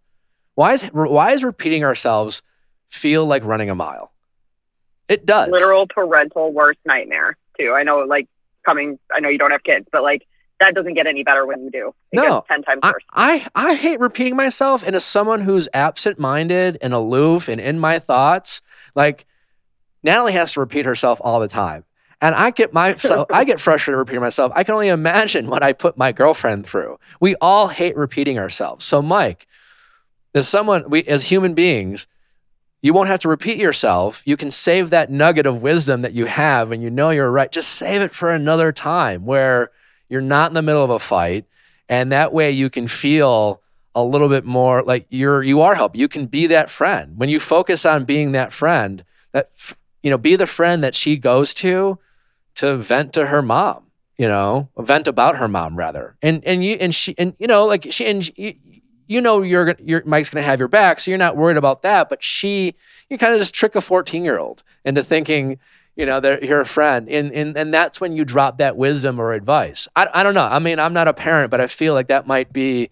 Why is why is repeating ourselves feel like running a mile? It does. Literal parental worst nightmare too. I know, like coming. I know you don't have kids, but like that doesn't get any better when you do. It no, gets ten times worse. I, I I hate repeating myself, and as someone who's absent-minded and aloof and in my thoughts, like Natalie has to repeat herself all the time. And I get myself, I get frustrated repeating myself. I can only imagine what I put my girlfriend through. We all hate repeating ourselves. So, Mike, as someone, we as human beings, you won't have to repeat yourself. You can save that nugget of wisdom that you have, and you know you're right. Just save it for another time where you're not in the middle of a fight, and that way you can feel a little bit more like you're you are helped. You can be that friend when you focus on being that friend. That you know, be the friend that she goes to. To vent to her mom, you know, vent about her mom rather, and and you and she and you know like she and you, you know you're you're Mike's gonna have your back, so you're not worried about that. But she, you kind of just trick a fourteen-year-old into thinking, you know, that you're a friend, and and and that's when you drop that wisdom or advice. I I don't know. I mean, I'm not a parent, but I feel like that might be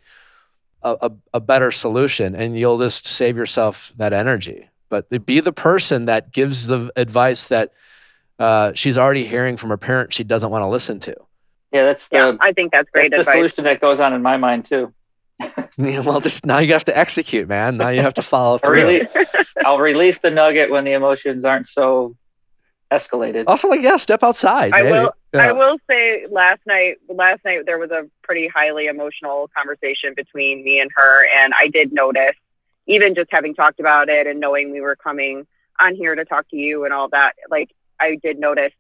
a a, a better solution, and you'll just save yourself that energy. But be the person that gives the advice that. uh, she's already hearing from her parents she doesn't want to listen to. Yeah, that's the, yeah, I think that's great that's advice. The solution that goes on in my mind too. Well, just now you have to execute, man. Now you have to follow through. I'll release, I'll release the nugget when the emotions aren't so escalated. Also, like, yeah, step outside. I will, yeah. I will say last night, last night there was a pretty highly emotional conversation between me and her. And I did notice, even just having talked about it and knowing we were coming on here to talk to you and all that, like, I did notice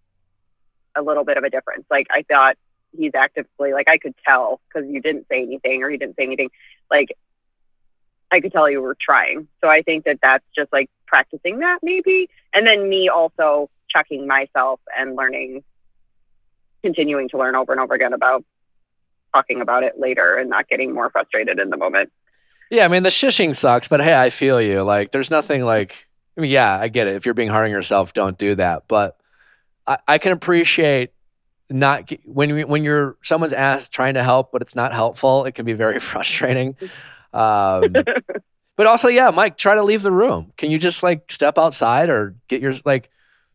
a little bit of a difference. Like, I thought, he's actively, like, I could tell because you didn't say anything or he didn't say anything. Like, I could tell you were trying. So I think that that's just like practicing that maybe. And then me also checking myself and learning, continuing to learn over and over again about talking about it later and not getting more frustrated in the moment. Yeah. I mean, the shishing sucks, but hey, I feel you. Like, there's nothing like, I mean, yeah, I get it. If you're being hard on yourself, don't do that. But I, I can appreciate not when when you're someone's asked trying to help but it's not helpful, it can be very frustrating. Um but also, yeah, Mike, try to leave the room. Can you just like step outside or get your, like,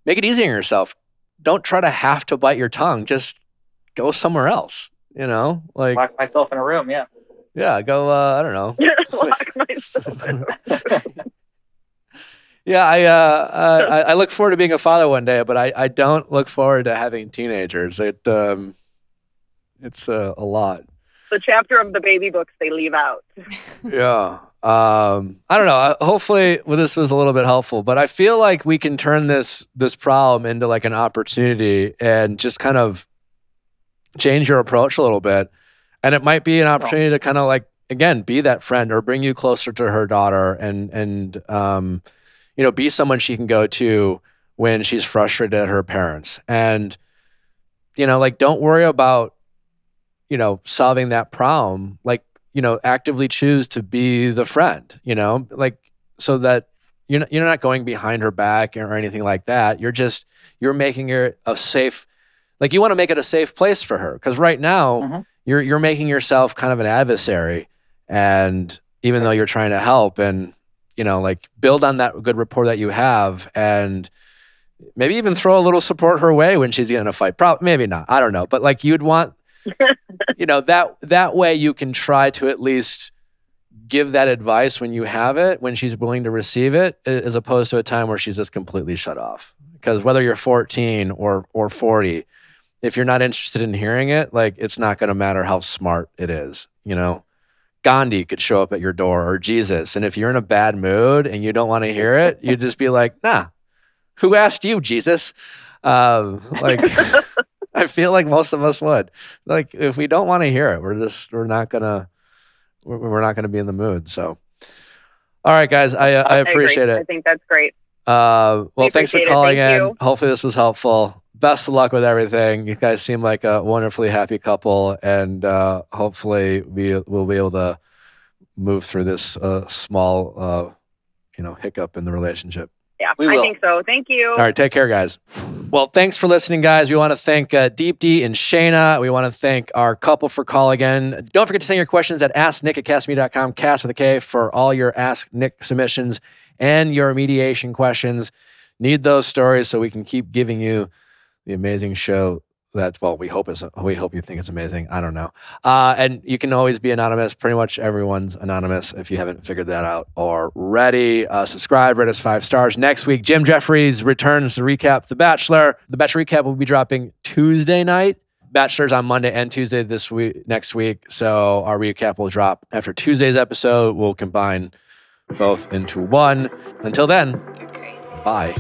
make it easier on yourself? Don't try to have to bite your tongue. Just go somewhere else, you know, like lock myself in a room. Yeah, yeah, go uh I don't know. Lock myself in a room. Yeah, I, uh, I I look forward to being a father one day, but I, I don't look forward to having teenagers. It um, it's uh, a lot. The chapter of the baby books they leave out. Yeah, um, I don't know. Hopefully, well, this was a little bit helpful, but I feel like we can turn this this problem into like an opportunity and just kind of change your approach a little bit, and it might be an opportunity to kind of like again be that friend or bring you closer to her daughter and and um. you know, be someone she can go to when she's frustrated at her parents. And, you know, like, don't worry about, you know, solving that problem. Like, you know, actively choose to be the friend, you know, like, so that you're not, you're not going behind her back or anything like that. You're just, you're making it a safe, like, you want to make it a safe place for her. Because right now, mm-hmm. you're, you're making yourself kind of an adversary. And even though you're trying to help, and, you know, like, build on that good rapport that you have and maybe even throw a little support her way when she's getting in a fight. Probably, maybe not. I don't know. But like, you'd want, you know, that that way you can try to at least give that advice when you have it, when she's willing to receive it, as opposed to a time where she's just completely shut off. Because whether you're fourteen or or forty, if you're not interested in hearing it, like, it's not going to matter how smart it is, you know? Gandhi could show up at your door, or Jesus. And if you're in a bad mood and you don't want to hear it, you'd just be like, nah, who asked you, Jesus? Um, like, I feel like most of us would. Like, if we don't want to hear it, we're just, we're not gonna, we're not gonna be in the mood. So, all right, guys, I, uh, I appreciate I it. I think that's great. Uh, well, we thanks for calling it. Thank in. You. Hopefully this was helpful. Best of luck with everything. You guys seem like a wonderfully happy couple, and uh, hopefully we will be able to move through this uh, small, uh, you know, hiccup in the relationship. Yeah, we will. I think so. Thank you. All right, take care, guys. Well, thanks for listening, guys. We want to thank uh, Deepti and Shaina. We want to thank our couple for calling again. Don't forget to send your questions at ask nick at cast me dot com, cast with a K, for all your Ask Nick submissions and your mediation questions. Need those stories so we can keep giving you the amazing show that, well, we hope it's, we hope you think it's amazing. I don't know. Uh, and you can always be anonymous. Pretty much everyone's anonymous if you haven't figured that out already. Uh, subscribe, rate us five stars. Next week, Jim Jeffries returns to recap The Bachelor. The Bachelor recap will be dropping Tuesday night. Bachelor's on Monday and Tuesday this week, next week. So our recap will drop after Tuesday's episode. We'll combine both into one. Until then, you're crazy. Bye.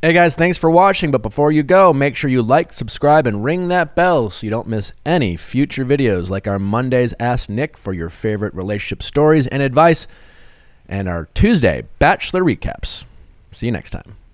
Hey guys, thanks for watching, but before you go, make sure you like, subscribe, and ring that bell so you don't miss any future videos like our Monday's Ask Nick for your favorite relationship stories and advice, and our Tuesday Bachelor recaps. See you next time.